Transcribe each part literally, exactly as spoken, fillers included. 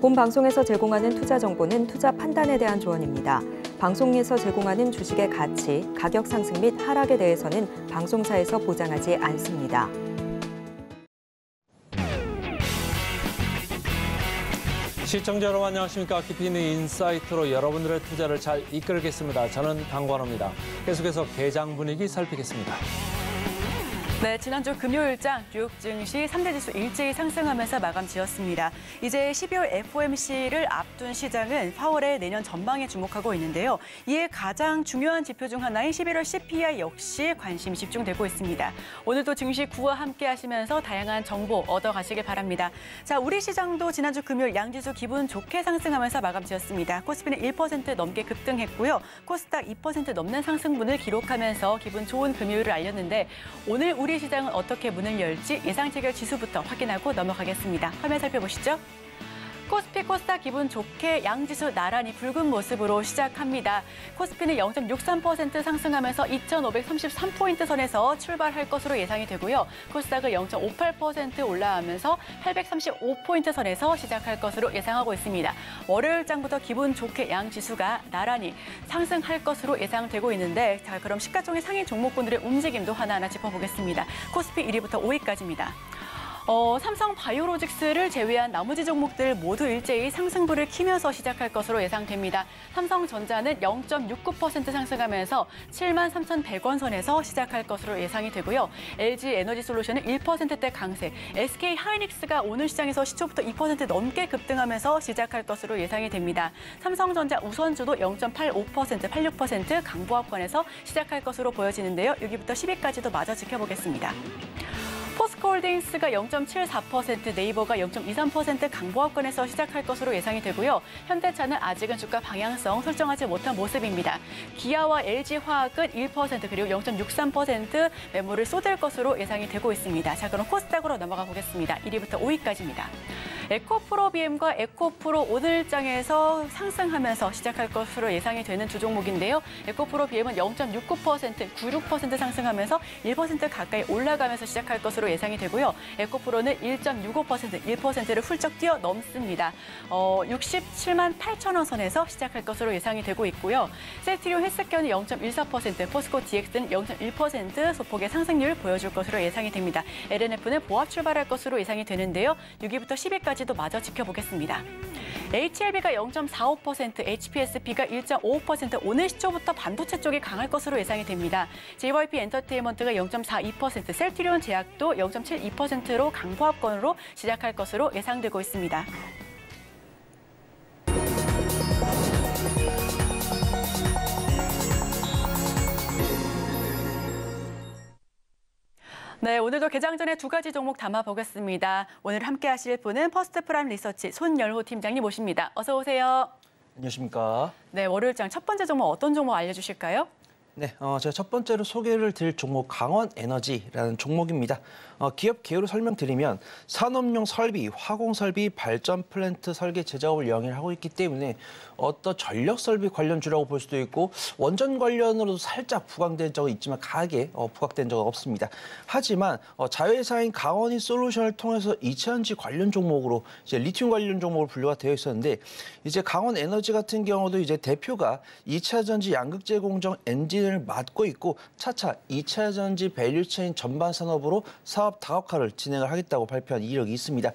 본 방송에서 제공하는 투자 정보는 투자 판단에 대한 조언입니다. 방송에서 제공하는 주식의 가치, 가격 상승 및 하락에 대해서는 방송사에서 보장하지 않습니다. 시청자 여러분 안녕하십니까? 깊이 있는 인사이트로 여러분들의 투자를 잘 이끌겠습니다. 저는 강관우입니다. 계속해서 개장 분위기 살피겠습니다. 네, 지난주 금요일장 뉴욕 증시 삼 대 지수 일제히 상승하면서 마감 지었습니다. 이제 십이월 에프 오 엠 씨를 앞둔 시장은 파월의 내년 전망에 주목하고 있는데요. 이에 가장 중요한 지표 중 하나인 십일월 씨 피 아이 역시 관심이 집중되고 있습니다. 오늘도 증시 구와 함께 하시면서 다양한 정보 얻어가시길 바랍니다. 자, 우리 시장도 지난주 금요일 양지수 기분 좋게 상승하면서 마감 지었습니다. 코스피는 일 퍼센트 넘게 급등했고요. 코스닥 이 퍼센트 넘는 상승분을 기록하면서 기분 좋은 금요일을 알렸는데 오늘 우리 우리 시장은 어떻게 문을 열지 예상체결 지수부터 확인하고 넘어가겠습니다. 화면 살펴보시죠. 코스피, 코스닥 기분 좋게 양지수 나란히 붉은 모습으로 시작합니다. 코스피는 영 점 육삼 퍼센트 상승하면서 이천오백삼십삼 포인트 선에서 출발할 것으로 예상이 되고요. 코스닥은 영 점 오팔 퍼센트 올라가면서 팔백삼십오 포인트 선에서 시작할 것으로 예상하고 있습니다. 월요일장부터 기분 좋게 양지수가 나란히 상승할 것으로 예상되고 있는데 자, 그럼 시가총액 상위 종목군들의 움직임도 하나하나 짚어보겠습니다. 코스피 일 위부터 오 위까지입니다. 어, 삼성 바이오로직스를 제외한 나머지 종목들 모두 일제히 상승부를 키면서 시작할 것으로 예상됩니다. 삼성전자는 영 점 육구 퍼센트 상승하면서 칠만 삼천백 원 선에서 시작할 것으로 예상이 되고요. 엘지 에너지솔루션은 일 퍼센트대 강세, 에스케이하이닉스가 오늘 시장에서 시초부터 이 퍼센트 넘게 급등하면서 시작할 것으로 예상이 됩니다. 삼성전자 우선주도 영 점 팔오 퍼센트, 팔십육 퍼센트 강보합권에서 시작할 것으로 보여지는데요. 여기부터 십 위까지도 마저 지켜보겠습니다. 포스코홀딩스가 영 점 칠사 퍼센트, 네이버가 영 점 이삼 퍼센트 강보합권에서 시작할 것으로 예상이 되고요. 현대차는 아직은 주가 방향성 설정하지 못한 모습입니다. 기아와 엘지화학은 일 퍼센트 그리고 영 점 육삼 퍼센트 매물을 쏟을 것으로 예상이 되고 있습니다. 자, 그럼 코스닥으로 넘어가 보겠습니다. 일 위부터 오 위까지입니다. 에코프로 비엠과 에코프로 오늘장에서 상승하면서 시작할 것으로 예상이 되는 두 종목인데요. 에코프로 비엠은 영 점 육구 퍼센트, 구십육 퍼센트 상승하면서 일 퍼센트 가까이 올라가면서 시작할 것으로 예상이 되고요. 에코프로는 일 점 육오 퍼센트, 일 퍼센트를 훌쩍 뛰어넘습니다. 어, 육십칠만 팔천 원 선에서 시작할 것으로 예상이 되고 있고요. 셀트리온 헬스케어는 영 점 일사 퍼센트, 포스코 디엑스는 영 점 일 퍼센트 소폭의 상승률을 보여줄 것으로 예상이 됩니다. 엘엔에프는 보합 출발할 것으로 예상이 되는데요. 육 위부터 십 위까지 도 마저 지켜보겠습니다. 에이치엘비가 영 점 사오 퍼센트, 에이치피에스피가 일 점 오오 퍼센트, 오늘 시초부터 반도체 쪽이 강할 것으로 예상이 됩니다. 제이와이피 엔터테인먼트가 영 점 사이 퍼센트, 셀트리온 제약도 영 점 칠이 퍼센트로 강보합권으로 시작할 것으로 예상되고 있습니다. 네, 오늘도 개장 전에 두 가지 종목 담아보겠습니다. 오늘 함께 하실 분은 퍼스트 프라임 리서치 손열호 팀장님 모십니다. 어서 오세요. 안녕하십니까. 네, 월요일장 첫 번째 종목 어떤 종목 알려주실까요? 네, 어, 제가 첫 번째로 소개를 드릴 종목 강원에너지라는 종목입니다. 어, 기업 개요로 설명드리면 산업용 설비, 화공설비, 발전 플랜트 설계 제작업을 영위를 하고 있기 때문에 어떤 전력 설비 관련주라고 볼 수도 있고 원전 관련으로도 살짝 부각된 적은 있지만 강하게 어, 부각된 적은 없습니다. 하지만 어, 자회사인 강원 E-Solution을 통해서 이차전지 관련 종목으로 이제 리튬 관련 종목으로 분류가 되어 있었는데 이제 강원에너지 같은 경우도 이제 대표가 이차전지 양극재 공정 엔진을 맡고 있고 차차 이차전지 밸류체인 전반 산업으로 사업 다각화를 진행을 하겠다고 발표한 이력이 있습니다.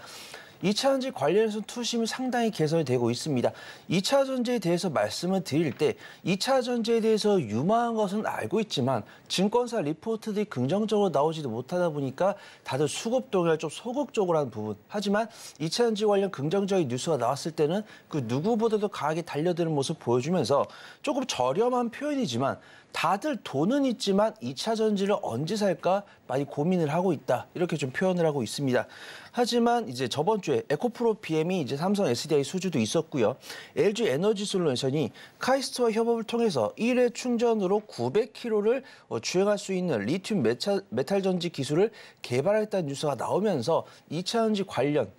이차전지 관련해서 투심이 상당히 개선이 되고 있습니다. 이차전지에 대해서 말씀을 드릴 때 이차전지에 대해서 유망한 것은 알고 있지만 증권사 리포트들이 긍정적으로 나오지도 못하다 보니까 다들 수급 동향을 좀 소극적으로 한 부분. 하지만 이차전지 관련 긍정적인 뉴스가 나왔을 때는 그 누구보다도 강하게 달려드는 모습 보여주면서 조금 저렴한 표현이지만 다들 돈은 있지만 이차전지를 언제 살까 많이 고민을 하고 있다. 이렇게 좀 표현을 하고 있습니다. 하지만 이제 저번 주에 에코프로 비엠이 이제 삼성 에스디아이 수주도 있었고요. 엘지 에너지솔루션이 카이스트와 협업을 통해서 일 회 충전으로 구백 킬로미터를 주행할 수 있는 리튬 메탈, 메탈 전지 기술을 개발했다는 뉴스가 나오면서 이차전지 관련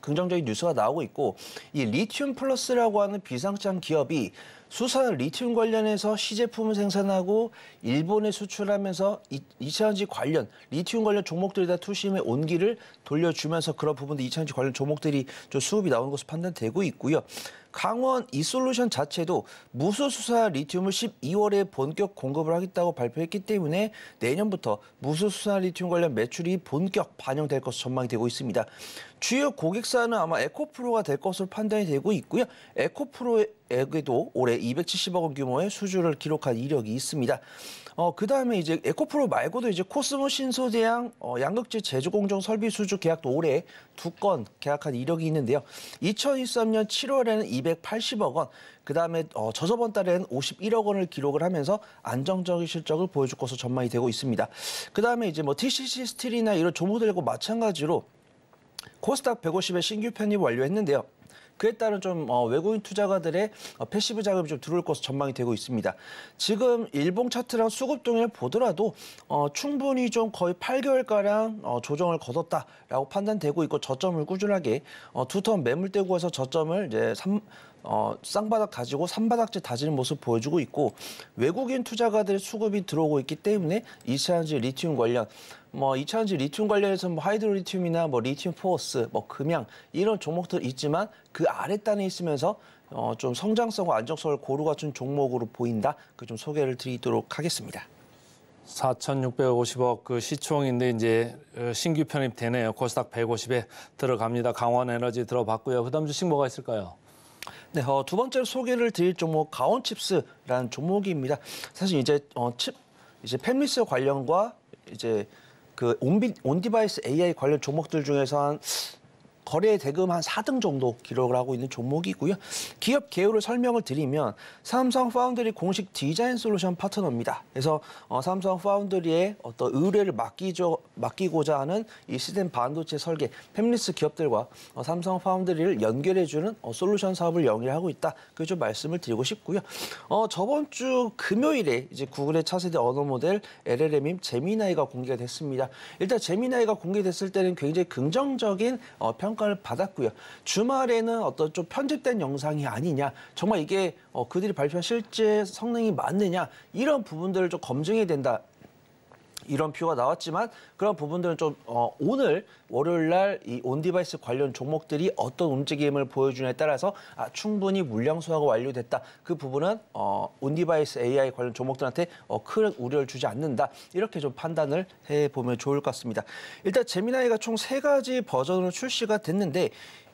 긍정적인 뉴스가 나오고 있고 이 리튬 플러스라고 하는 비상장 기업이 수산 리튬 관련해서 시제품을 생산하고 일본에 수출하면서 이차전지 관련, 리튬 관련 종목들이 다 투심의 온기를 돌려주면서 그런 부분도 이차전지 관련 종목들이 좀 수급이 나오는 것으로 판단되고 있고요. 강원 E-Solution 자체도 무수수산 리튬을 십이월에 본격 공급을 하겠다고 발표했기 때문에 내년부터 무수수산 리튬 관련 매출이 본격 반영될 것으로 전망이 되고 있습니다. 주요 고객사는 아마 에코프로가 될 것으로 판단이 되고 있고요. 에코프로에게도 올해 이백칠십억 원 규모의 수주를 기록한 이력이 있습니다. 어, 그 다음에 이제 에코프로 말고도 이제 코스모 신소재양 어, 양극재 제조공정 설비 수주 계약도 올해 두 건 계약한 이력이 있는데요. 이천이십삼년 칠월에는 이백팔십억 원, 그 다음에 어, 저저번 달에는 오십일억 원을 기록을 하면서 안정적인 실적을 보여줄 것으로 전망이 되고 있습니다. 그 다음에 이제 뭐 티씨씨 스틸이나 이런 조모들과 마찬가지로 코스닥 백오십에 신규 편입 완료했는데요. 그에 따른 좀 외국인 투자가들의 패시브 자금이 좀 들어올 것으로 전망이 되고 있습니다. 지금 일봉 차트랑 수급 동향을 보더라도 어, 충분히 좀 거의 팔 개월가량 어, 조정을 거뒀다라고 판단되고 있고, 저점을 꾸준하게 어, 두턴 매물대 구에서 저점을 이제 삼, 어, 쌍바닥 다지고 삼바닥째 다지는 모습 보여주고 있고, 외국인 투자가들의 수급이 들어오고 있기 때문에 이차전지 리튬 관련 뭐 이차전지 리튬 관련해서 뭐 하이드로리튬이나 뭐 리튬 포어스, 뭐 금양 이런 종목들 있지만 그 아랫단에 있으면서 어 좀 성장성과 안정성을 고루 갖춘 종목으로 보인다. 그 좀 소개를 드리도록 하겠습니다. 사천육백오십억 그 시총인데 이제 신규 편입되네요. 코스닥 백오십에 들어갑니다. 강원에너지 들어봤고요. 그다음 주식 뭐가 있을까요? 네, 어, 두 번째로 소개를 드릴 종목 강원칩스라는 종목입니다. 사실 이제 어, 칩 이제 팹리스 관련과 이제 그 온비, 온디바이스 에이아이 관련 종목들 중에서 한 거래 대금 한 사 등 정도 기록을 하고 있는 종목이고요. 기업 개요를 설명을 드리면 삼성 파운드리 공식 디자인 솔루션 파트너입니다. 그래서 어, 삼성 파운드리의 어떤 의뢰를 맡기죠, 맡기고자 하는 이 시스템 반도체 설계, 팹리스 기업들과 어, 삼성 파운드리를 연결해주는 어, 솔루션 사업을 영위하고 있다. 그 좀 말씀을 드리고 싶고요. 어, 저번 주 금요일에 이제 구글의 차세대 언어 모델 엘엘엠인 제미나이가 공개가 됐습니다. 일단 제미나이가 공개됐을 때는 굉장히 긍정적인 어, 평 평가를 받았고요. 주말에는 어떤 좀 편집된 영상이 아니냐, 정말 이게 어, 그들이 발표한 실제 성능이 맞느냐, 이런 부분들을 좀 검증해야 된다, 이런 표가 나왔지만 그런 부분들은 좀 어, 오늘 월요일 날 이 온디바이스 관련 종목들이 어떤 움직임을 보여주냐에 따라서 아, 충분히 물량 소화가 완료됐다. 그 부분은 어, 온디바이스 에이아이 관련 종목들한테 어, 큰 우려를 주지 않는다. 이렇게 좀 판단을 해보면 좋을 것 같습니다. 일단 제미나이가 총 세 가지 버전으로 출시가 됐는데,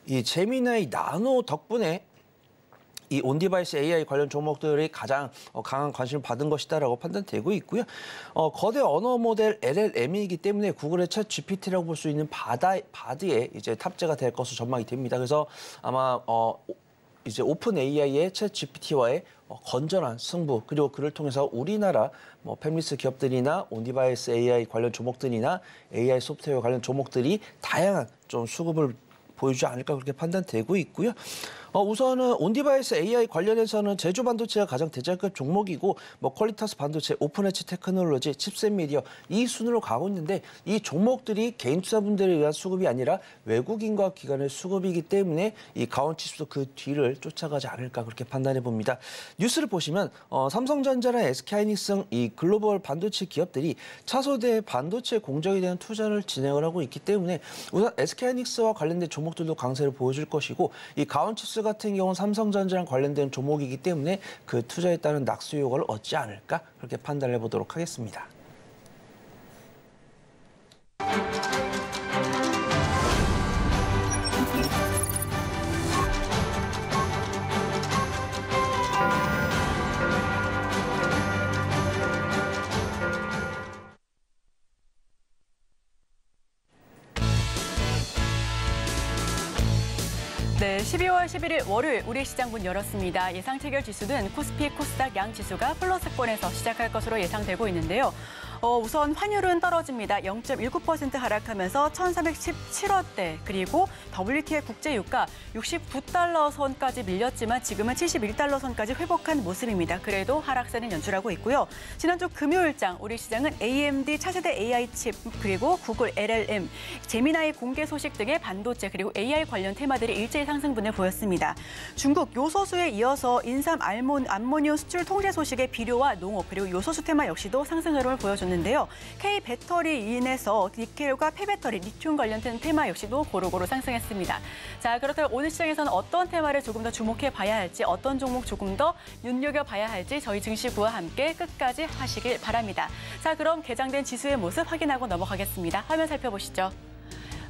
이 제미나이 나노 덕분에 이 온디바이스 에이아이 관련 종목들이 가장 강한 관심을 받은 것이다라고 판단되고 있고요. 어, 거대 언어 모델 엘엘엠이기 때문에 구글의 챗 지피티라고 볼 수 있는 바다, 바드에 이제 탑재가 될 것으로 전망이 됩니다. 그래서 아마 어, 이제 오픈 에이아이의 챗 지피티와의 어, 건전한 승부, 그리고 그를 통해서 우리나라 뭐 팹리스 기업들이나 온디바이스 에이아이 관련 종목들이나 에이아이 소프트웨어 관련 종목들이 다양한 좀 수급을 보여주지 않을까 그렇게 판단되고 있고요. 어, 우선은 온디바이스 에이아이 관련해서는 제조 반도체가 가장 대장급 종목이고, 뭐 퀄리타스 반도체, 오픈엣지 테크놀로지, 칩스앤미디어 이 순으로 가고 있는데, 이 종목들이 개인 투자분들에 의한 수급이 아니라 외국인과 기관의 수급이기 때문에 이 강원칩스도 그 뒤를 쫓아가지 않을까 그렇게 판단해 봅니다. 뉴스를 보시면 어, 삼성전자나 에스케이하이닉스 이 글로벌 반도체 기업들이 차세대 반도체 공정에 대한 투자를 진행을 하고 있기 때문에 우선 에스케이하이닉스와 관련된 종목들도 강세를 보여줄 것이고, 이 강원칩스 같은 경우는 삼성전자랑 관련된 종목이기 때문에 그 투자에 따른 낙수 효과를 얻지 않을까 그렇게 판단해 보도록 하겠습니다. 십이월 십일일 월요일 우리 시장 문 열었습니다. 예상 체결 지수는 코스피, 코스닥 양 지수가 플러스권에서 시작할 것으로 예상되고 있는데요. 어, 우선 환율은 떨어집니다. 영 점 일구 퍼센트 하락하면서 천삼백십칠 원대, 그리고 더블유티아이 국제유가 육십구 달러 선까지 밀렸지만 지금은 칠십일 달러 선까지 회복한 모습입니다. 그래도 하락세는 연출하고 있고요. 지난주 금요일장 우리 시장은 에이엠디 차세대 에이아이 칩, 그리고 구글 엘엘엠, 제미나이 공개 소식 등의 반도체 그리고 에이아이 관련 테마들이 일제히 상승분을 보였습니다. 중국 요소수에 이어서 인삼, 알몬, 암모늄 수출 통제 소식에 비료와 농업 그리고 요소수 테마 역시도 상승 흐름을 보여줬는데요. K 배터리 인해서 니켈과 폐배터리, 리튬 관련된 테마 역시도 고루고루 상승했습니다. 자, 그렇다면 오늘 시장에서는 어떤 테마를 조금 더 주목해 봐야 할지, 어떤 종목 조금 더 눈여겨 봐야 할지 저희 증시부와 함께 끝까지 하시길 바랍니다. 자, 그럼 개장된 지수의 모습 확인하고 넘어가겠습니다. 화면 살펴보시죠.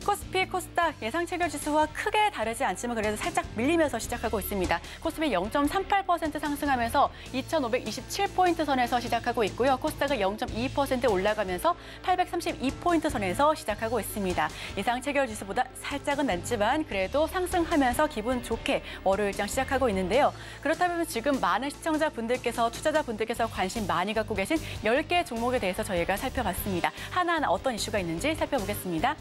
코스피, 코스닥 예상 체결 지수와 크게 다르지 않지만 그래도 살짝 밀리면서 시작하고 있습니다. 코스피 영 점 삼팔 퍼센트 상승하면서 이천오백이십칠 포인트 선에서 시작하고 있고요. 코스닥은 영 점 이 퍼센트 올라가면서 팔백삼십이 포인트 선에서 시작하고 있습니다. 예상 체결 지수보다 살짝은 낮지만 그래도 상승하면서 기분 좋게 월요일장 시작하고 있는데요. 그렇다면 지금 많은 시청자분들께서, 투자자분들께서 관심 많이 갖고 계신 열 개 종목에 대해서 저희가 살펴봤습니다. 하나하나 어떤 이슈가 있는지 살펴보겠습니다.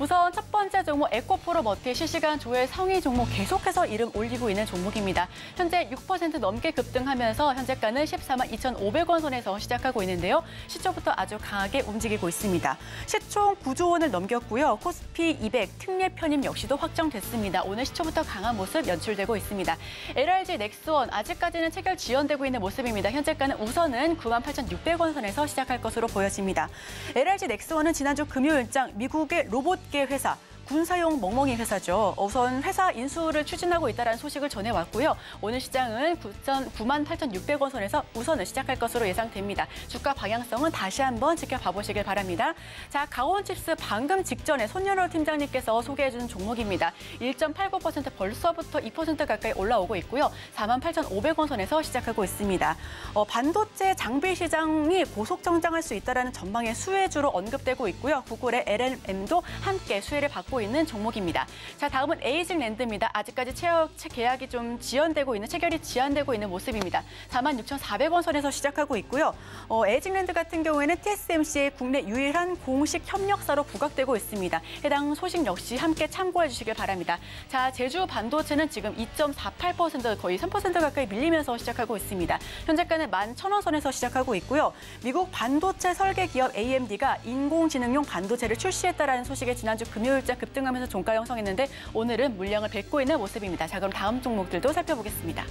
우선 첫 번째 종목 에코프로머티 실시간 조회 상위 종목 계속해서 이름 올리고 있는 종목입니다. 현재 육 퍼센트 넘게 급등하면서 현재가는 십사만 이천오백 원 선에서 시작하고 있는데요. 시초부터 아주 강하게 움직이고 있습니다. 시총 구조 원을 넘겼고요. 코스피 이백 특례 편입 역시도 확정됐습니다. 오늘 시초부터 강한 모습 연출되고 있습니다. 엘아이지넥스원 아직까지는 체결 지연되고 있는 모습입니다. 현재가는 우선은 구만 팔천육백 원 선에서 시작할 것으로 보여집니다. 엘아이지넥스원은 지난주 금요일장 미국의 로봇 개 회사, 군사용 멍멍이 회사죠. 우선 회사 인수를 추진하고 있다는 소식을 전해왔고요. 오늘 시장은 구만 팔천육백 원 선에서 우선을 시작할 것으로 예상됩니다. 주가 방향성은 다시 한번 지켜봐 보시길 바랍니다. 자, 강원칩스 방금 직전에 손열호 팀장님께서 소개해준 종목입니다. 일 점 팔구 퍼센트 벌써부터 이 퍼센트 가까이 올라오고 있고요. 사만 팔천오백 원 선에서 시작하고 있습니다. 어, 반도체 장비 시장이 고속 성장할 수 있다는 전망의 수혜주로 언급되고 있고요. 구글의 엘엘엠도 함께 수혜를 받고 있는 종목입니다. 자, 다음은 에이직랜드입니다. 아직까지 체결 계약이 좀 지연되고 있는, 체결이 지연되고 있는 모습입니다. 사만 육천사백 원 선에서 시작하고 있고요. 어, 에이직랜드 같은 경우에는 티에스엠씨의 국내 유일한 공식 협력사로 부각되고 있습니다. 해당 소식 역시 함께 참고해 주시길 바랍니다. 자, 제주 반도체는 지금 이 점 사팔 퍼센트 거의 삼 퍼센트 가까이 밀리면서 시작하고 있습니다. 현재가는 만 천 원 선에서 시작하고 있고요. 미국 반도체 설계 기업 에이엠디가 인공지능용 반도체를 출시했다라는 소식에 지난주 금요일자 급등하면서 종가 형성했는데 오늘은 물량을 뱉고 있는 모습입니다. 자, 그럼 다음 종목들도 살펴보겠습니다.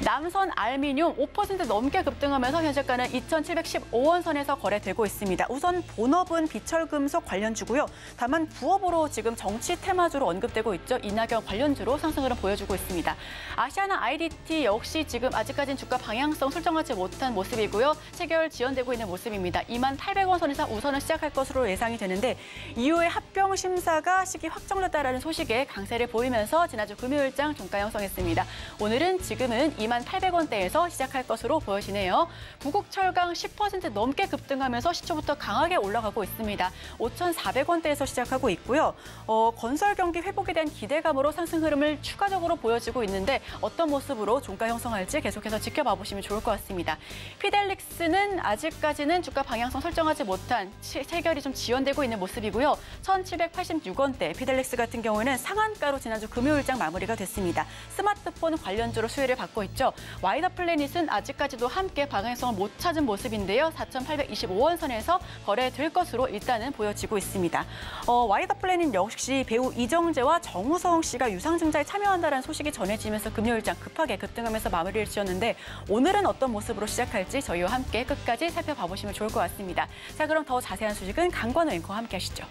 남선 알미늄 오 퍼센트 넘게 급등하면서 현재가는 이천칠백십오 원 선에서 거래되고 있습니다. 우선 본업은 비철금속 관련주고요. 다만 부업으로 지금 정치 테마주로 언급되고 있죠. 이낙연 관련주로 상승을 보여주고 있습니다. 아시아나 아이디티 역시 지금 아직까지는 주가 방향성 설정하지 못한 모습이고요. 체결 지연되고 있는 모습입니다. 이만 팔백 원 선에서 우선을 시작할 것으로 예상이 되는데 이후에 합병 심사가 시기 확정됐다라는 소식에 강세를 보이면서 지난주 금요일장 종가 형성했습니다. 오늘은 지금은 이만 팔백 원대에서 시작할 것으로 보여지네요. 부국철강 십 퍼센트 넘게 급등하면서 시초부터 강하게 올라가고 있습니다. 오천사백 원대에서 시작하고 있고요. 어, 건설 경기 회복에 대한 기대감으로 상승 흐름을 추가적으로 보여지고 있는데 어떤 모습으로 종가 형성할지 계속해서 지켜봐 보시면 좋을 것 같습니다. 피델릭스는 아직까지는 주가 방향성 설정하지 못한 체결이 좀 지연되고 있는 모습이고요. 천칠백팔십육 원대 피델릭스 같은 경우에는 상한가로 지난주 금요일장 마무리가 됐습니다. 스마트폰 관련주로 수혜를 받고 있죠. 와이더플래닛은 아직까지도 함께 방향성을 못 찾은 모습인데요. 사천팔백이십오 원 선에서 거래될 것으로 일단은 보여지고 있습니다. 어, 와이더플래닛 역시 배우 이정재와 정우성 씨가 유상증자에 참여한다는 소식이 전해지면서 금요일장 급하게 급등하면서 마무리를 지었는데 오늘은 어떤 모습으로 시작할지 저희와 함께 끝까지 살펴봐 보시면 좋을 것 같습니다. 자, 그럼 더 자세한 소식은 강관우 앵커와 함께 하시죠.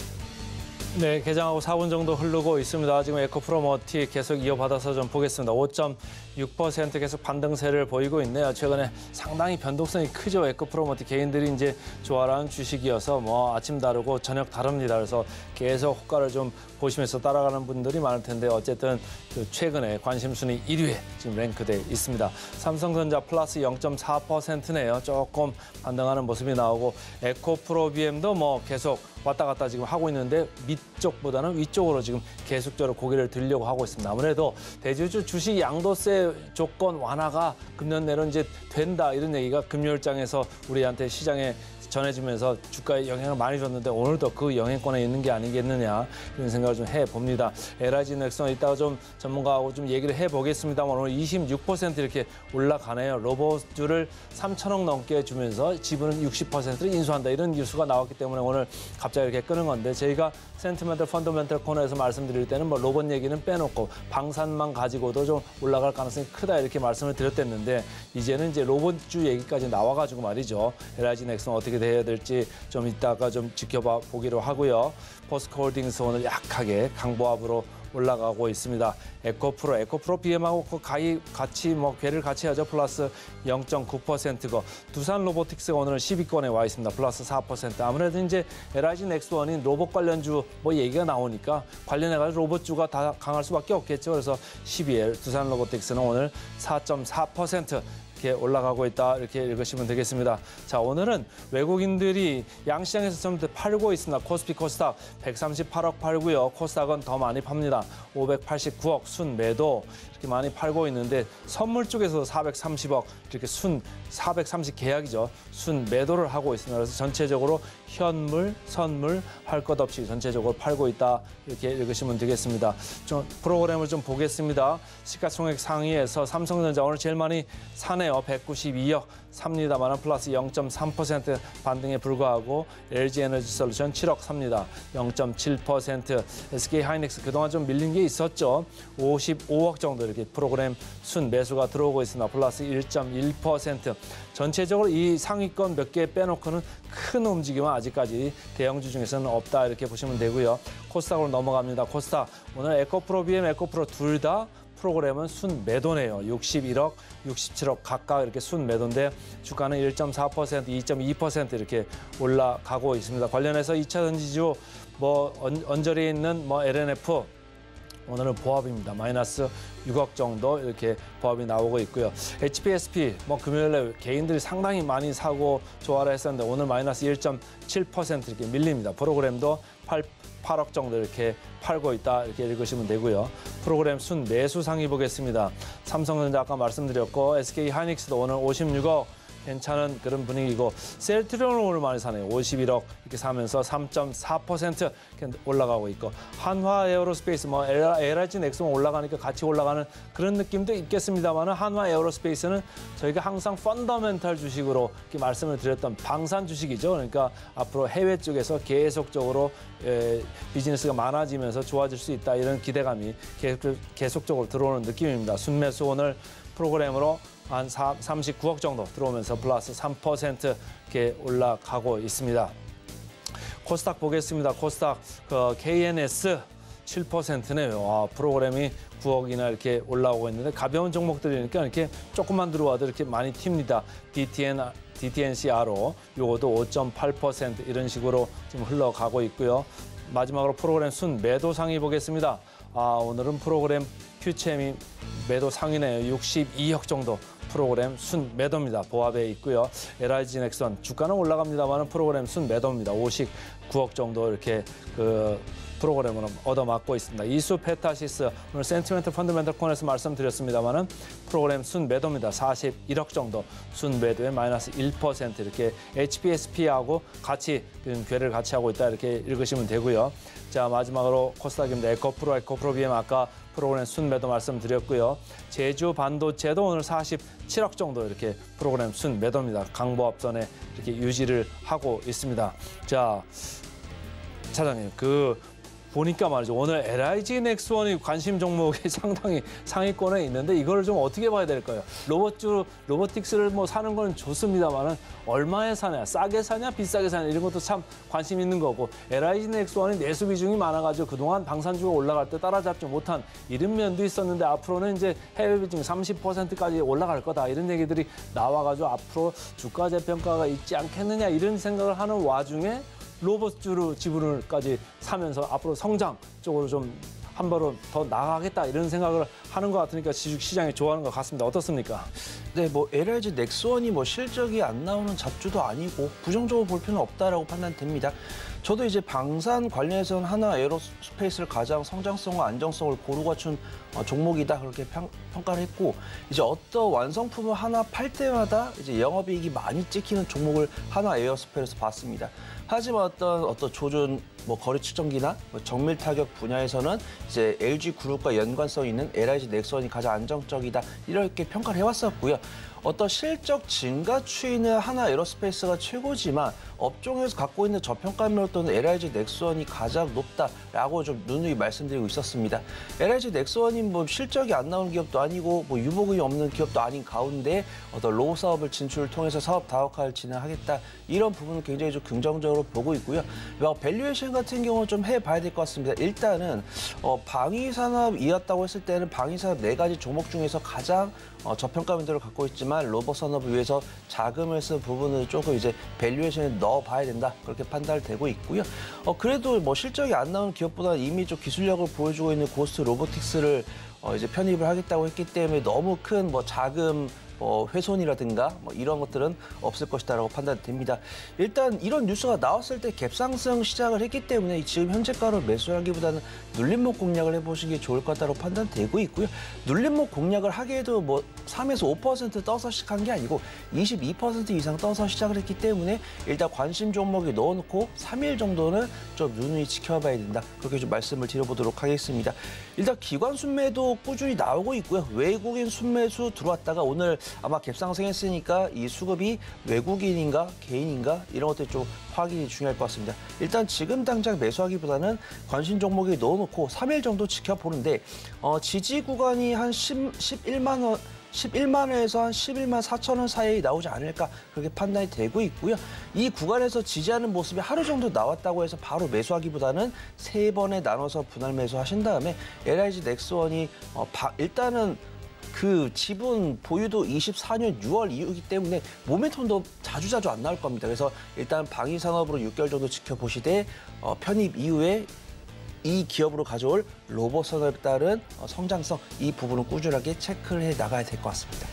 네, 개장하고 사 분 정도 흐르고 있습니다. 지금 에코프로머티 계속 이어받아서 좀 보겠습니다. 오 점 육 퍼센트 계속 반등세를 보이고 있네요. 최근에 상당히 변동성이 크죠. 에코프로머티 개인들이 이제 좋아하는 주식이어서 뭐 아침 다르고 저녁 다릅니다. 그래서 계속 호가를 좀 보시면서 따라가는 분들이 많을 텐데 어쨌든 그 최근에 관심순위 일 위에 지금 랭크돼 있습니다. 삼성전자 플러스 영 점 사 퍼센트네요. 조금 반등하는 모습이 나오고 에코프로 비엠도 뭐 계속 왔다 갔다 지금 하고 있는데 밑쪽보다는 위쪽으로 지금 계속적으로 고개를 들려고 하고 있습니다. 아무래도 대주주 주식 양도세 조건 완화가 금년 내로 이제 된다 이런 얘기가 금요일장에서 우리한테 시장에 전해지면서 주가에 영향을 많이 줬는데 오늘도 그 영향권에 있는 게 아니겠느냐 이런 생각을 좀 해봅니다. 엘아이지넥스원 이따가 좀 전문가하고 좀 얘기를 해보겠습니다만 오늘 이십육 퍼센트 이렇게 올라가네요. 로봇주를 삼천억 넘게 주면서 지분은 육십 퍼센트를 인수한다 이런 뉴스가 나왔기 때문에 오늘 갑자기 이렇게 끄는 건데 저희가 센티멘털 펀더멘털 코너에서 말씀드릴 때는 뭐 로봇 얘기는 빼놓고 방산만 가지고도 좀 올라갈 가능성이 크다 이렇게 말씀을 드렸댔는데 이제는 이제 로봇주 얘기까지 나와가지고 말이죠. 엘아이지넥스원 어떻게 돼야 될지 좀 이따가 좀 지켜봐 보기로 하고요. 포스코홀딩스 오늘 약하게 강보합으로 올라가고 있습니다. 에코프로, 에코프로 비엠하고 가이 같이 뭐 괴를 같이 하죠. 플러스 영 점 구 퍼센트고 두산로보틱스가 오늘은 십 위권에 와 있습니다. 플러스 사 퍼센트. 아무래도 이제 엘아이지넥스원인 로봇 관련주 뭐 얘기가 나오니까 관련해가지고 로봇주가 다 강할 수밖에 없겠죠. 그래서 십 위에 두산로보틱스는 오늘 사 점 사 퍼센트. 이렇게 올라가고 있다 이렇게 읽으시면 되겠습니다. 자 오늘은 외국인들이 양시장에서 좀 팔고 있습니다. 코스피 코스닥 백삼십팔억 팔고요. 코스닥은 더 많이 팝니다. 오백팔십구억 순매도 이렇게 많이 팔고 있는데 선물 쪽에서도 사백삼십억 이렇게 순 사백삼십 계약이죠. 순매도를 하고 있습니다. 그래서 전체적으로 현물, 선물 할 것 없이 전체적으로 팔고 있다 이렇게 읽으시면 되겠습니다. 좀 프로그램을 좀 보겠습니다. 시가총액 상위에서 삼성전자 오늘 제일 많이 사네요. 백구십이억 삽니다만 플러스 영 점 삼 퍼센트 반등에 불과하고 엘지 에너지솔루션 칠억 삽니다. 영 점 칠 퍼센트 에스케이하이닉스 그동안 좀 밀린 게 있었죠. 오십오억 정도 이렇게 프로그램 순 매수가 들어오고 있습니다. 플러스 일 점 일 퍼센트 전체적으로 이 상위권 몇 개 빼놓고는 큰 움직임은 아직까지 대형주 중에서는 없다 이렇게 보시면 되고요. 코스닥으로 넘어갑니다. 코스닥 오늘 에코프로 비엠, 에코프로 둘 다 프로그램은 순 매도네요. 육십일억, 육십칠억 각각 이렇게 순 매도인데 주가는 일 점 사 퍼센트, 이 점 이 퍼센트 이렇게 올라가고 있습니다. 관련해서 이 차 전지주 뭐 언저리에 있는 뭐 엘엔에프 오늘은 보합입니다. 마이너스 육억 정도 이렇게 보합이 나오고 있고요. 에이치피에스피 뭐 금요일에 개인들이 상당히 많이 사고 조화를 했었는데 오늘 마이너스 일 점 칠 퍼센트 이렇게 밀립니다. 프로그램도 팔억 정도 이렇게 팔고 있다 이렇게 읽으시면 되고요. 프로그램 순 매수 상위 보겠습니다. 삼성전자 아까 말씀드렸고 에스케이하이닉스도 오늘 오십육억 괜찮은 그런 분위기고 셀트리온을 오늘 많이 사네요. 오십일억 이렇게 사면서 삼 점 사 퍼센트 올라가고 있고 한화에어로스페이스 뭐 엘아이지넥스원 올라가니까 같이 올라가는 그런 느낌도 있겠습니다만 한화에어로스페이스는 저희가 항상 펀더멘탈 주식으로 이렇게 말씀을 드렸던 방산 주식이죠. 그러니까 앞으로 해외 쪽에서 계속적으로 에, 비즈니스가 많아지면서 좋아질 수 있다 이런 기대감이 계속, 계속적으로 들어오는 느낌입니다. 순매수 오늘 프로그램으로 한 삼십구억 정도 들어오면서 플러스 삼 퍼센트 이렇게 올라가고 있습니다. 코스닥 보겠습니다. 코스닥 그 케이엔에스 칠 퍼센트네요. 아, 프로그램이 구억이나 이렇게 올라오고 있는데 가벼운 종목들이니까 이렇게 조금만 들어와도 이렇게 많이 튑니다. 디티엔, 디티엔씨아로 요것도 오 점 팔 퍼센트 이런 식으로 좀 흘러가고 있고요. 마지막으로 프로그램 순 매도 상위 보겠습니다. 아, 오늘은 프로그램 퓨체미 매도 상위네요. 육십이억 정도 프로그램 순 매도입니다. 보합에 있고요. 엘아이지넥스원 주가는 올라갑니다만 프로그램 순 매도입니다. 오십구억 정도 이렇게 그 프로그램으로 얻어맞고 있습니다. 이수 페타시스 오늘 센티멘털 펀더멘털 코너에서 말씀드렸습니다만 프로그램 순 매도입니다. 사십일억 정도 순 매도에 마이너스 일 퍼센트 이렇게 에이치피에스피하고 같이 괴를 같이 하고 있다 이렇게 읽으시면 되고요. 자 마지막으로 코스닥입니다. 에코프로, 에코프로 비엠 아까 프로그램 순매도 말씀드렸고요. 제주 반도체도 오늘 사십칠억 정도 이렇게 프로그램 순매도입니다. 강보합선에 이렇게 유지를 하고 있습니다. 자, 차장님 그 보니까 말이죠. 오늘 엘아이지넥스원이 관심 종목이 상당히 상위권에 있는데 이걸 좀 어떻게 봐야 될까요? 로봇주, 로보틱스를 뭐 사는 건 좋습니다만은 얼마에 사냐, 싸게 사냐, 비싸게 사냐 이런 것도 참 관심 있는 거고 엘아이지넥스원이 내수 비중이 많아가지고 그동안 방산주가 올라갈 때 따라잡지 못한 이런 면도 있었는데 앞으로는 이제 해외 비중 삼십 퍼센트까지 올라갈 거다 이런 얘기들이 나와가지고 앞으로 주가 재평가가 있지 않겠느냐 이런 생각을 하는 와중에 로봇주로 지분을까지 사면서 앞으로 성장 쪽으로 좀 한 발로 더 나가겠다 이런 생각을 하는 것 같으니까 주식시장이 좋아하는 것 같습니다. 어떻습니까? 네, 뭐 엘아이지넥스원이 뭐 실적이 안 나오는 잡주도 아니고 부정적으로 볼 필요는 없다라고 판단됩니다. 저도 이제 방산 관련해서는 한화에어로스페이스를 가장 성장성과 안정성을 고루 갖춘 종목이다 그렇게 평, 평가를 했고, 이제 어떤 완성품을 하나 팔 때마다 이제 영업이익이 많이 찍히는 종목을 한화에어로스페이스에서 봤습니다. 하지만 어떤 어떤 조준 뭐 거리 측정기나 정밀 타격 분야에서는 이제 엘지 그룹과 연관성 있는 엘아이지넥스원이 가장 안정적이다 이렇게 평가를 해왔었고요. 어떤 실적 증가 추이는 한화에어로스페이스가 최고지만 업종에서 갖고 있는 저평가율 또는 엘아이지넥스원이 가장 높다라고 좀 누누이 말씀드리고 있었습니다. 엘아이지넥스원이 뭐 실적이 안 나오는 기업도 아니고 뭐 유보금이 없는 기업도 아닌 가운데 어떤 로봇 사업을 진출을 통해서 사업 다각화를 진행하겠다 이런 부분을 굉장히 좀 긍정적으로 보고 있고요. 밸류에이션 같은 경우는 좀 해봐야 될 것 같습니다. 일단은 어, 방위산업이었다고 했을 때는 방위산업 네 가지 종목 중에서 가장 어, 저평가 빈도를 갖고 있지만 로봇 산업을 위해서 자금을 쓴 부분을 조금 이제 밸류에이션에 넣어봐야 된다 그렇게 판단되고 있고요. 어, 그래도 뭐 실적이 안 나오는 기업보다 이미 좀 기술력을 보여주고 있는 고스트 로보틱스를 어, 이제 편입을 하겠다고 했기 때문에 너무 큰 뭐 자금 어, 훼손이라든가 뭐 이런 것들은 없을 것이다라고 판단됩니다. 일단 이런 뉴스가 나왔을 때 갭상승 시작을 했기 때문에 지금 현재가로 매수하기보다는 눌림목 공략을 해보시는 게 좋을 것 같다고 판단되고 있고요. 눌림목 공략을 하기에도 뭐 삼에서 오 퍼센트 떠서 시작한 게 아니고 이십이 퍼센트 이상 떠서 시작을 했기 때문에 일단 관심 종목에 넣어놓고 삼 일 정도는 좀 누누이 지켜봐야 된다 그렇게 좀 말씀을 드려보도록 하겠습니다. 일단 기관 순매도 꾸준히 나오고 있고요. 외국인 순매수 들어왔다가 오늘 아마 갭상승했으니까 이 수급이 외국인인가 개인인가 이런 것들 좀 확인이 중요할 것 같습니다. 일단 지금 당장 매수하기보다는 관심 종목에 넣어놓고 삼 일 정도 지켜보는데 어, 지지 구간이 한 십, 십일만 원. 십일만 원에서 한 십일만 사천 원 사이에 나오지 않을까 그렇게 판단이 되고 있고요. 이 구간에서 지지하는 모습이 하루 정도 나왔다고 해서 바로 매수하기보다는 세 번에 나눠서 분할 매수하신 다음에 엘아이지넥스원이 어, 바, 일단은 그 지분 보유도 이십사 년 유월 이후이기 때문에 모멘텀도 자주자주 안 나올 겁니다. 그래서 일단 방위산업으로 육 개월 정도 지켜보시되 어, 편입 이후에 이 기업으로 가져올 로봇 산업에 따른 성장성 이 부분은 꾸준하게 체크를 해 나가야 될 것 같습니다.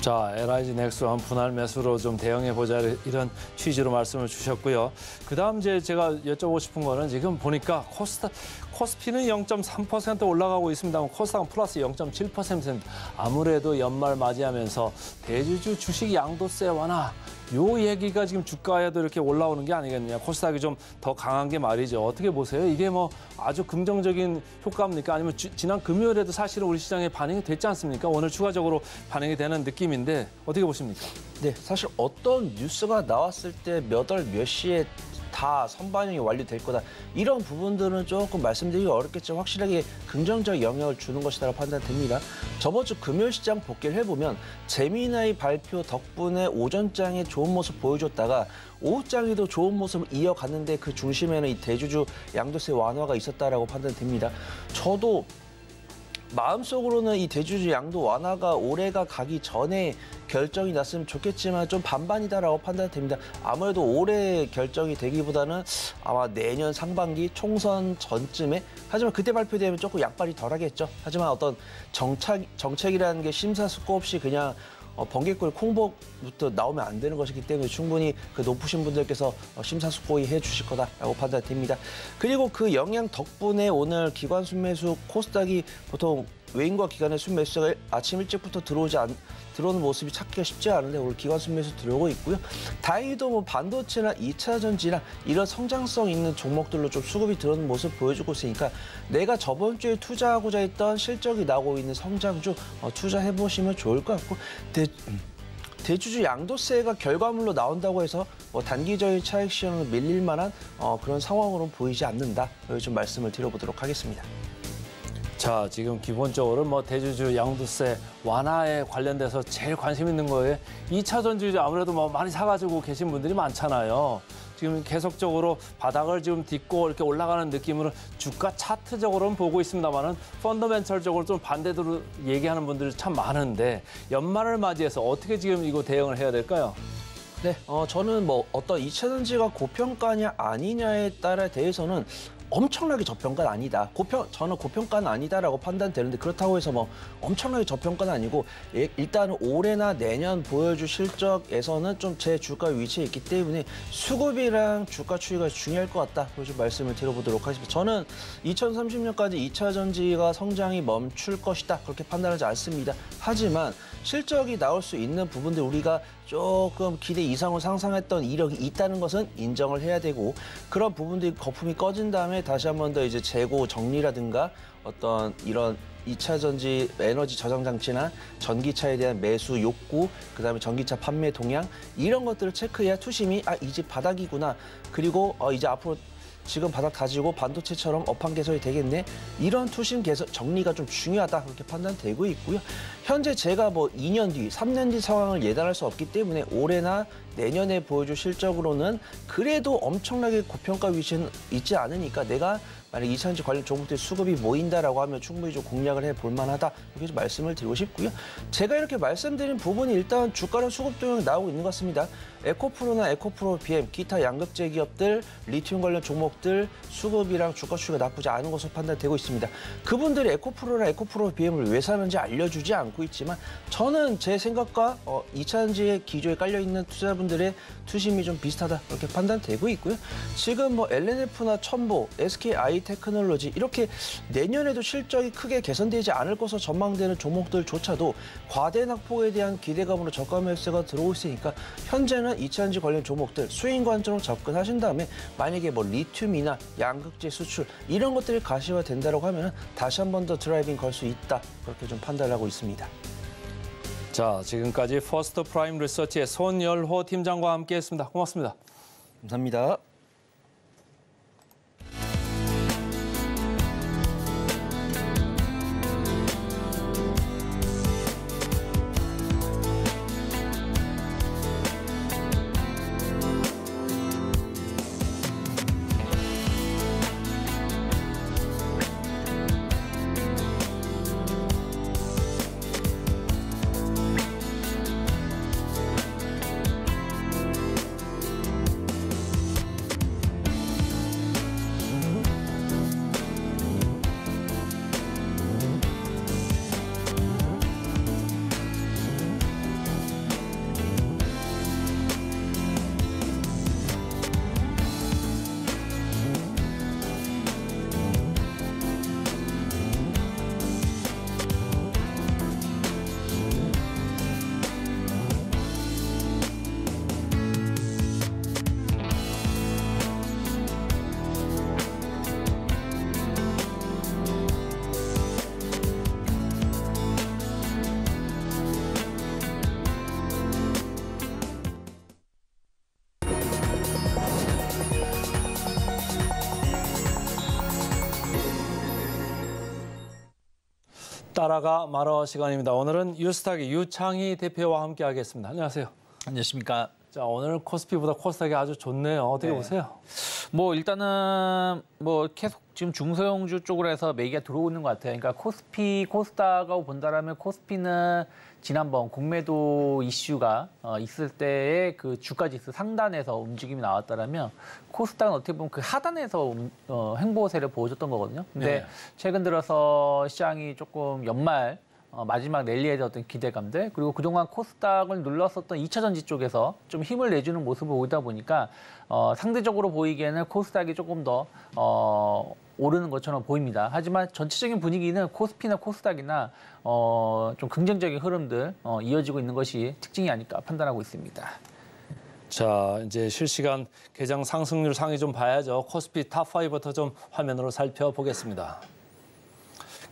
자, 엘아이지넥스원 분할 매수로 좀 대응해 보자 이런 취지로 말씀을 주셨고요. 그다음 이제 제가 여쭤보고 싶은 거는 지금 보니까 코스타 코스피는 영 점 삼 퍼센트 올라가고 있습니다만 코스닥은 플러스 영 점 칠 퍼센트. 아무래도 연말 맞이하면서 대주주 주식 양도세 완화 요 얘기가 지금 주가에도 이렇게 올라오는 게 아니겠느냐. 코스닥이 좀 더 강한 게 말이죠. 어떻게 보세요? 이게 뭐 아주 긍정적인 효과입니까? 아니면 주, 지난 금요일에도 사실은 우리 시장에 반영이 됐지 않습니까? 오늘 추가적으로 반영이 되는 느낌인데 어떻게 보십니까? 네, 사실 어떤 뉴스가 나왔을 때 몇 월 몇 시에 다 선반영이 완료될 거다. 이런 부분들은 조금 말씀드리기 어렵겠지만 확실하게 긍정적 영향을 주는 것이라고 판단됩니다. 저번 주 금요일 시장 복귀를 해보면 제미나이 발표 덕분에 오전장에 좋은 모습 보여줬다가 오후장에도 좋은 모습을 이어갔는데 그 중심에는 이 대주주 양도세 완화가 있었다라고 판단됩니다. 저도 마음속으로는 이 대주주 양도 완화가 올해가 가기 전에 결정이 났으면 좋겠지만 좀 반반이다라고 판단됩니다. 아무래도 올해 결정이 되기보다는 아마 내년 상반기 총선 전쯤에, 하지만 그때 발표되면 조금 약발이 덜하겠죠. 하지만 어떤 정착, 정책이라는 게 심사숙고 없이 그냥 어, 번개꿀 콩복부터 나오면 안 되는 것이기 때문에 충분히 그 높으신 분들께서 어, 심사숙고히 해주실 거다라고 판단됩니다. 그리고 그 영향 덕분에 오늘 기관 순매수 코스닥이 보통 외인과 기관의 순매수가 아침 일찍부터 들어오지 않, 들어오는 모습이 찾기가 쉽지 않은데 오늘 기관 순매수 들어오고 있고요. 다행히도 뭐 반도체나 이차 전지나 이런 성장성 있는 종목들로 좀 수급이 들어오는 모습 보여주고 있으니까 내가 저번 주에 투자하고자 했던 실적이 나오고 있는 성장주 어, 투자해보시면 좋을 것 같고, 대, 대주주 양도세가 결과물로 나온다고 해서 뭐 단기적인 차익 시험을 밀릴 만한 어, 그런 상황으로 보이지 않는다. 좀 말씀을 드려보도록 하겠습니다. 자, 지금 기본적으로 뭐 대주주 양도세 완화에 관련돼서 제일 관심 있는 거에 이차 전지 아무래도 뭐 많이 사가지고 계신 분들이 많잖아요. 지금 계속적으로 바닥을 지금 딛고 이렇게 올라가는 느낌으로 주가 차트적으로는 보고 있습니다만은 펀더멘털적으로 좀 반대로 얘기하는 분들이 참 많은데 연말을 맞이해서 어떻게 지금 이거 대응을 해야 될까요? 네, 어, 저는 뭐 어떤 이차 전지가 고평가냐 아니냐에 따라 대해서는 엄청나게 저평가는 아니다. 고평, 저는 고평가는 아니다라고 판단되는데 그렇다고 해서 뭐 엄청나게 저평가는 아니고 일단 올해나 내년 보여줄 실적에서는 좀 제 주가 위치에 있기 때문에 수급이랑 주가 추이가 중요할 것 같다. 그래서 좀 말씀을 드려보도록 하겠습니다. 저는 이천삼십 년까지 이 차 전지가 성장이 멈출 것이다. 그렇게 판단하지 않습니다. 하지만 실적이 나올 수 있는 부분들 우리가 조금 기대 이상으로 상상했던 이력이 있다는 것은 인정을 해야 되고 그런 부분들이 거품이 꺼진 다음에 다시 한 번 더 이제 재고 정리라든가 어떤 이런 이 차 전지 에너지 저장 장치나 전기차에 대한 매수 욕구, 그다음에 전기차 판매 동향 이런 것들을 체크해야 투심이 아, 이 집 바닥이구나. 그리고 어, 이제 앞으로 지금 바닥 다지고 반도체처럼 업황 개선이 되겠네. 이런 투심 개선 정리가 좀 중요하다. 그렇게 판단되고 있고요. 현재 제가 뭐 이 년 뒤, 삼 년 뒤 상황을 예단할 수 없기 때문에 올해나 내년에 보여줄 실적으로는 그래도 엄청나게 고평가 위치는 있지 않으니까 내가 만약 이 차 전지 관련 종목들 수급이 모인다라고 하면 충분히 좀 공략을 해볼 만하다. 이렇게 좀 말씀을 드리고 싶고요. 제가 이렇게 말씀드린 부분이 일단 주가는 수급 동향이 나오고 있는 것 같습니다. 에코프로나 에코프로 비엠, 기타 양극재 기업들, 리튬 관련 종목들 수급이랑 주가 추이가 나쁘지 않은 것으로 판단되고 있습니다. 그분들이 에코프로나 에코프로 비엠을 왜 사는지 알려주지 않고 있지만 저는 제 생각과 이 차 전지의 기조에 깔려있는 투자분들의 투심이 좀 비슷하다. 이렇게 판단되고 있고요. 지금 뭐 엘엔에프나 첨보, 에스케이아이 테크놀로지 이렇게 내년에도 실적이 크게 개선되지 않을 것으로 전망되는 종목들조차도 과대 낙폭에 대한 기대감으로 저가 매수세가 들어오고 있으니까 현재는 이 차 전지 관련 종목들 수익 관점으로 접근하신 다음에 만약에 뭐 리튬이나 양극재 수출 이런 것들이 가시화된다라고 하면 다시 한 번 더 드라이빙 걸 수 있다. 그렇게 좀 판단하고 있습니다. 자, 지금까지 퍼스트 프라임 리서치의 손열호 팀장과 함께했습니다. 고맙습니다. 감사합니다. 따라가 말어 시간입니다. 오늘은 유스탁의 유창희 대표와 함께하겠습니다. 안녕하세요. 안녕하십니까. 자, 오늘 코스피보다 코스닥이 아주 좋네요. 어떻게 네. 보세요? 뭐 일단은 뭐 계속 지금 중소형주 쪽으로 해서 매기가 들어오는 것 같아요. 그러니까 코스피, 코스닥하고 본다라면 코스피는 지난번 공매도 이슈가 있을 때의 그 주가 지수 상단에서 움직임이 나왔다라면 코스닥은 어떻게 보면 그 하단에서 횡보세를 보여줬던 거거든요. 근데 네. 최근 들어서 시장이 조금 연말 마지막 랠리에 대한 어떤 기대감들 그리고 그동안 코스닥을 눌렀었던 이 차 전지 쪽에서 좀 힘을 내주는 모습을 보이다 보니까 어, 상대적으로 보이기에는 코스닥이 조금 더 어, 오르는 것처럼 보입니다. 하지만 전체적인 분위기는 코스피나 코스닥이나 어, 좀 긍정적인 흐름들 어, 이어지고 있는 것이 특징이 아닐까 판단하고 있습니다. 자, 이제 실시간 개장 상승률 상위 좀 봐야죠. 코스피 탑 파이브부터 좀 화면으로 살펴보겠습니다.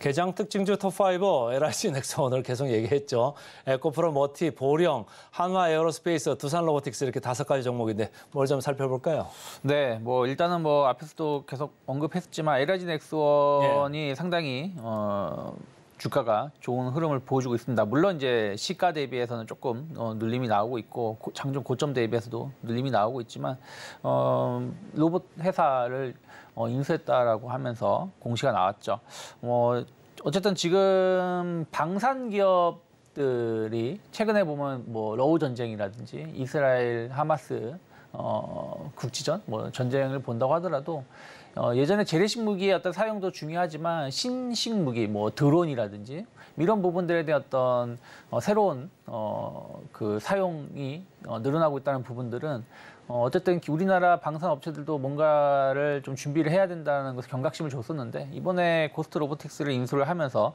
개장 특징주 톱 파이브, 엘아이지넥스원을 계속 얘기했죠. 에코프로머티, 보령, 한화에어로스페이스, 두산로보틱스 이렇게 다섯 가지 종목인데 뭘 좀 살펴볼까요? 네, 뭐 일단은 뭐 앞에서도 계속 언급했지만 엘아이지넥스원이 예. 상당히 어, 주가가 좋은 흐름을 보여주고 있습니다. 물론 이제 시가 대비해서는 조금 어, 눌림이 나오고 있고 장중 고점 대비해서도 눌림이 나오고 있지만 어, 로봇 회사를 어, 인수했다라고 하면서 공시가 나왔죠. 어, 어쨌든 지금 방산 기업들이 최근에 보면 뭐 러우 전쟁이라든지 이스라엘 하마스 어, 국지전 뭐 전쟁을 본다고 하더라도 어, 예전에 재래식무기의 어떤 사용도 중요하지만 신식무기, 뭐 드론이라든지 이런 부분들에 대한 어떤 어, 새로운 어, 그 사용이 어, 늘어나고 있다는 부분들은 어, 어쨌든 우리나라 방산업체들도 뭔가를 좀 준비를 해야 된다는 것을 경각심을 줬었는데 이번에 고스트 로보틱스를 인수를 하면서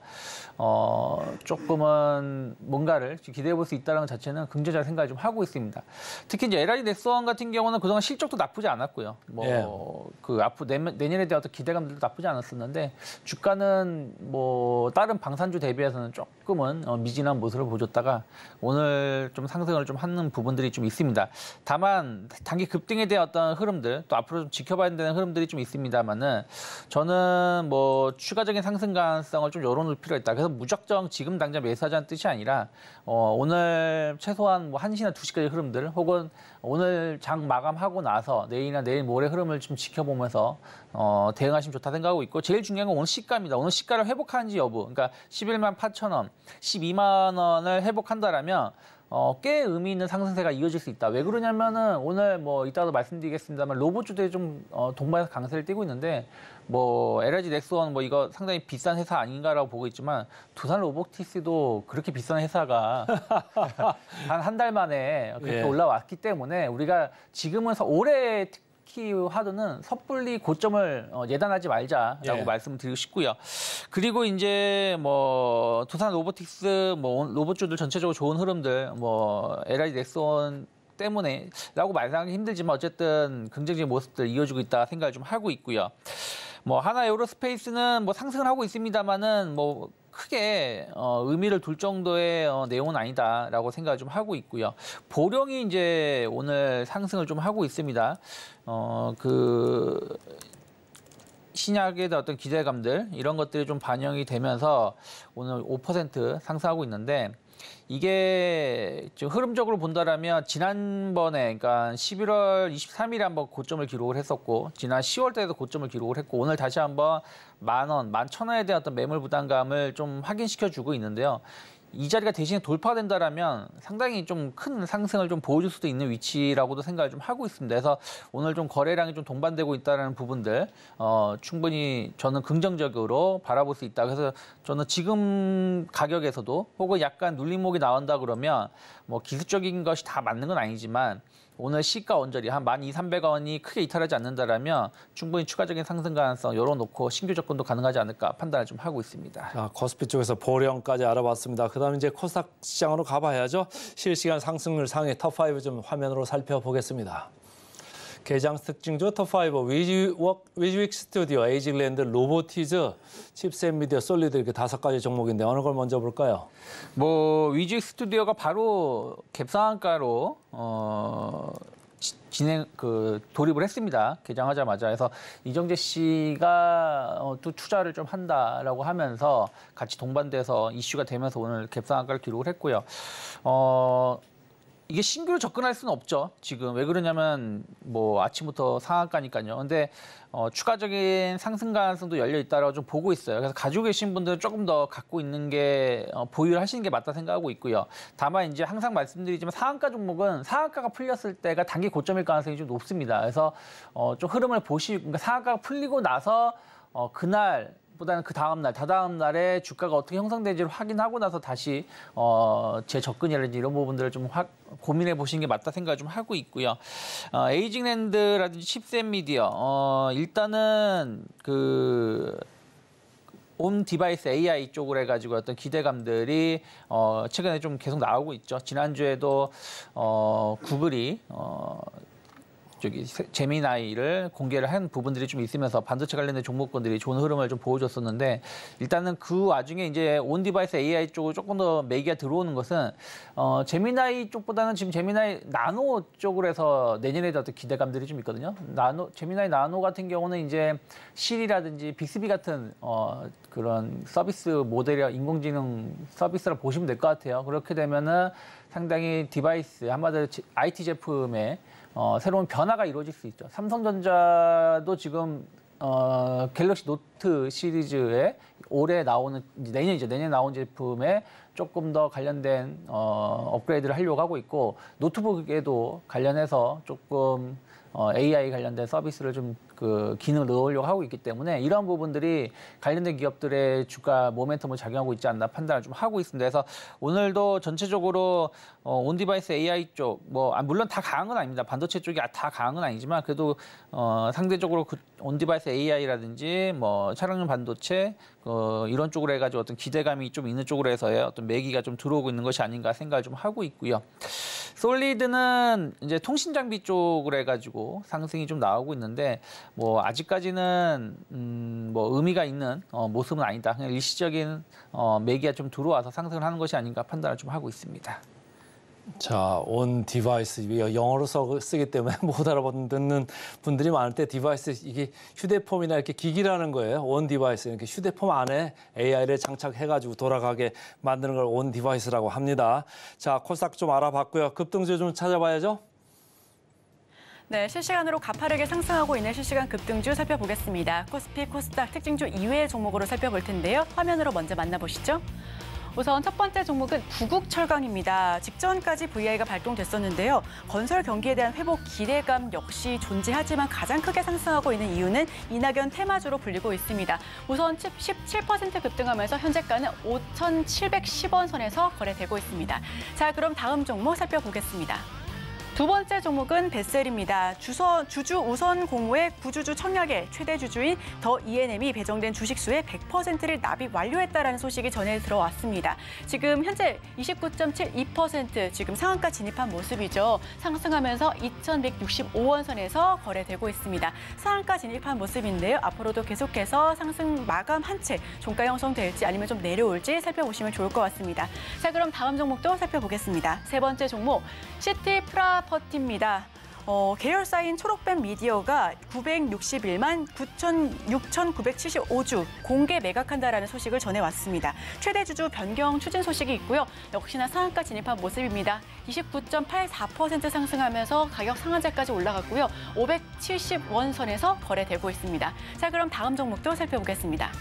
어, 조금은 뭔가를 기대해 볼 수 있다는 것 자체는 긍정적인 생각을 좀 하고 있습니다. 특히 이제 엘아이넥스원 같은 경우는 그동안 실적도 나쁘지 않았고요. 뭐 그 앞으로 내년에 대한 어떤 기대감들도 나쁘지 않았었는데 주가는 뭐 다른 방산주 대비해서는 조금은 어, 미진한 모습을 보여줬다가 오늘 좀 상승을 좀 하는 부분들이 좀 있습니다. 다만 단기 급등에 대한 어떤 흐름들, 또 앞으로 좀 지켜봐야 되는 흐름들이 좀 있습니다만은 저는 뭐 추가적인 상승 가능성을 좀 열어놓을 필요가 있다. 그래서 무작정 지금 당장 매수하자는 뜻이 아니라 어, 오늘 최소한 뭐 한 시나 두 시까지 흐름들 혹은 오늘 장 마감하고 나서 내일이나 내일 모레 흐름을 좀 지켜보면서 어, 대응하시면 좋다 생각하고 있고 제일 중요한 건 오늘 시가입니다. 오늘 시가를 회복하는지 여부. 그러니까 십일만 팔천 원, 십이만 원을 회복한다라면 어, 꽤 의미 있는 상승세가 이어질 수 있다. 왜 그러냐면은 오늘 뭐 이따도 말씀드리겠습니다만 로봇주들이 좀 어, 동반해서 강세를 띄고 있는데 뭐 엘아이지넥스원 뭐 이거 상당히 비싼 회사 아닌가라고 보고 있지만 두산로보틱스도 그렇게 비싼 회사가 한 한 달 만에 그렇게 예. 올라왔기 때문에 우리가 지금은 올해 특히 화두는 섣불리 고점을 예단하지 말자라고 예. 말씀을 드리고 싶고요. 그리고 이제 뭐 두산 로보틱스 뭐 로봇주들 전체적으로 좋은 흐름들 뭐 엘아이넥스원 때문에라고 말하기 힘들지만 어쨌든 긍정적인 모습들 이어지고 있다 생각을 좀 하고 있고요. 뭐 한화에어로스페이스는 뭐 상승을 하고 있습니다만은 뭐 크게 어, 의미를 둘 정도의 어, 내용은 아니다라고 생각을 좀 하고 있고요. 보령이 이제 오늘 상승을 좀 하고 있습니다. 어, 그 신약에 대한 어떤 기대감들 이런 것들이 좀 반영이 되면서 오늘 오 퍼센트 상승하고 있는데 이게 지금 흐름적으로 본다라면 지난번에 그러니까 십일월 이십삼일에 한번 고점을 기록을 했었고 지난 시월달에도 고점을 기록을 했고 오늘 다시 한번 만 원, 만 천 원에 대한 어떤 매물 부담감을 좀 확인시켜주고 있는데요. 이 자리가 대신에 돌파된다라면 상당히 좀 큰 상승을 좀 보여줄 수도 있는 위치라고도 생각을 좀 하고 있습니다. 그래서 오늘 좀 거래량이 좀 동반되고 있다는 부분들 어, 충분히 저는 긍정적으로 바라볼 수 있다. 그래서 저는 지금 가격에서도 혹은 약간 눌림목이 나온다 그러면 뭐 기술적인 것이 다 맞는 건 아니지만 오늘 시가 언저리 한 만 이천삼백 원이 크게 이탈하지 않는다라면 충분히 추가적인 상승 가능성 열어놓고 신규 접근도 가능하지 않을까 판단을 좀 하고 있습니다. 자, 코스피 쪽에서 보령까지 알아봤습니다. 그다음 이제 코스닥 시장으로 가봐야죠. 실시간 상승률 상위 탑 파이브 좀 화면으로 살펴보겠습니다. 개장 특징주 탑 파이브, 위즈웍, 위즈윅 스튜디오, 에이직랜드, 로보티즈, 칩스앤미디어, 솔리드 이렇게 다섯 가지 종목인데 어느 걸 먼저 볼까요? 뭐 위즈윅 스튜디오가 바로 갭상한가로 어, 진행 그 돌입을 했습니다. 개장하자마자. 그래서 이정재 씨가 어, 또 투자를 좀 한다라고 하면서 같이 동반돼서 이슈가 되면서 오늘 갭상한가를 기록을 했고요. 어, 이게 신규로 접근할 수는 없죠. 지금 왜 그러냐면 뭐 아침부터 상한가니까요. 근데 어, 추가적인 상승 가능성도 열려 있다라고 좀 보고 있어요. 그래서 가지고 계신 분들은 조금 더 갖고 있는 게 어, 보유를 하시는 게 맞다 생각하고 있고요. 다만 이제 항상 말씀드리지만 상한가 종목은 상한가가 풀렸을 때가 단기 고점일 가능성이 좀 높습니다. 그래서 어, 좀 흐름을 보시고 그러니까 상한가가 풀리고 나서 어, 그날 보다는 그 다음 날, 다다음 날에 주가가 어떻게 형성되는지를 확인하고 나서 다시 어, 재접근이라든지 이런 부분들을 좀 확, 고민해 보시는 게 맞다 생각을 좀 하고 있고요. 어, 에이직랜드라든지 칩스앤미디어, 어, 일단은 그 온 디바이스 에이아이 쪽으로 해가지고 어떤 기대감들이 어, 최근에 좀 계속 나오고 있죠. 지난주에도 어, 구글이 어, 저기 제미나이를 공개를 한 부분들이 좀 있으면서 반도체 관련된 종목권들이 좋은 흐름을 좀 보여줬었는데 일단은 그 와중에 이제 온 디바이스 에이아이 쪽으로 조금 더 매기가 들어오는 것은 어, 제미나이 쪽보다는 지금 제미나이 나노 쪽으로 해서 내년에 대한 기대감들이 좀 있거든요. 나노 제미나이 나노 같은 경우는 이제 실이라든지 빅스비 같은 어, 그런 서비스 모델이나 인공지능 서비스라고 보시면 될 것 같아요. 그렇게 되면은 상당히 디바이스 한마디로 아이티 제품에 어, 새로운 변화가 이루어질 수 있죠. 삼성전자도 지금 어, 갤럭시 노트 시리즈에 올해 나오는 내년이죠. 내년 나온 제품에 조금 더 관련된 어, 업그레이드를 하려고 하고 있고 노트북에도 관련해서 조금 어, 에이아이 관련된 서비스를 좀 그 기능을 넣으려고 하고 있기 때문에 이런 부분들이 관련된 기업들의 주가 모멘텀을 작용하고 있지 않나 판단을 좀 하고 있습니다. 그래서 오늘도 전체적으로 어, 온디바이스 에이아이 쪽, 뭐 아, 물론 다 강한 건 아닙니다. 반도체 쪽이 다 강한 건 아니지만 그래도 어, 상대적으로 그 온디바이스 에이아이라든지 뭐 차량용 반도체 어, 이런 쪽으로 해가지고 어떤 기대감이 좀 있는 쪽으로 해서의 어떤 매기가 좀 들어오고 있는 것이 아닌가 생각을 좀 하고 있고요. 솔리드는 이제 통신 장비 쪽으로 해가지고 상승이 좀 나오고 있는데 뭐 아직까지는 음, 뭐 의미가 있는 어, 모습은 아니다. 그냥 일시적인 어, 매기가 좀 들어와서 상승을 하는 것이 아닌가 판단을 좀 하고 있습니다. 자, 온 디바이스, 영어로 써, 쓰기 때문에 못 알아듣는 분들이 많은데 디바이스, 이게 휴대폰이나 이렇게 기기라는 거예요. 온 디바이스, 이렇게 휴대폰 안에 에이아이를 장착해가지고 돌아가게 만드는 걸 온 디바이스라고 합니다. 자, 코스닥 좀 알아봤고요. 급등주 좀 찾아봐야죠. 네, 실시간으로 가파르게 상승하고 있는 실시간 급등주 살펴보겠습니다. 코스피, 코스닥, 특징주 이외의 종목으로 살펴볼 텐데요. 화면으로 먼저 만나보시죠. 우선 첫 번째 종목은 부국철강입니다. 직전까지 브이아이가 발동됐었는데요. 건설 경기에 대한 회복 기대감 역시 존재하지만 가장 크게 상승하고 있는 이유는 이낙연 테마주로 불리고 있습니다. 우선 십칠 퍼센트 급등하면서 현재가는 오천칠백십 원 선에서 거래되고 있습니다. 자, 그럼 다음 종목 살펴보겠습니다. 두 번째 종목은 벳셀입니다. 주서, 주주 우선 공모의 구주주 청약에 최대 주주인 더 이엔엠이 배정된 주식수의 백 퍼센트를 납입 완료했다라는 소식이 전해 들어왔습니다. 지금 현재 이십구 점 칠이 퍼센트 지금 상한가 진입한 모습이죠. 상승하면서 이천백육십오 원 선에서 거래되고 있습니다. 상한가 진입한 모습인데요. 앞으로도 계속해서 상승 마감한 채 종가 형성될지 아니면 좀 내려올지 살펴보시면 좋을 것 같습니다. 자, 그럼 다음 종목도 살펴보겠습니다. 세 번째 종목, 시티 프라 퍼티입니다. 어, 계열사인 초록뱀 미디어가 구백육십일만 구천구백칠십오 주 공개 매각한다라는 소식을 전해왔습니다. 최대 주주 변경 추진 소식이 있고요. 역시나 상한가 진입한 모습입니다. 이십구 점 팔사 퍼센트 상승하면서 가격 상한제까지 올라갔고요. 오백칠십 원 선에서 거래되고 있습니다. 자, 그럼 다음 종목도 살펴보겠습니다.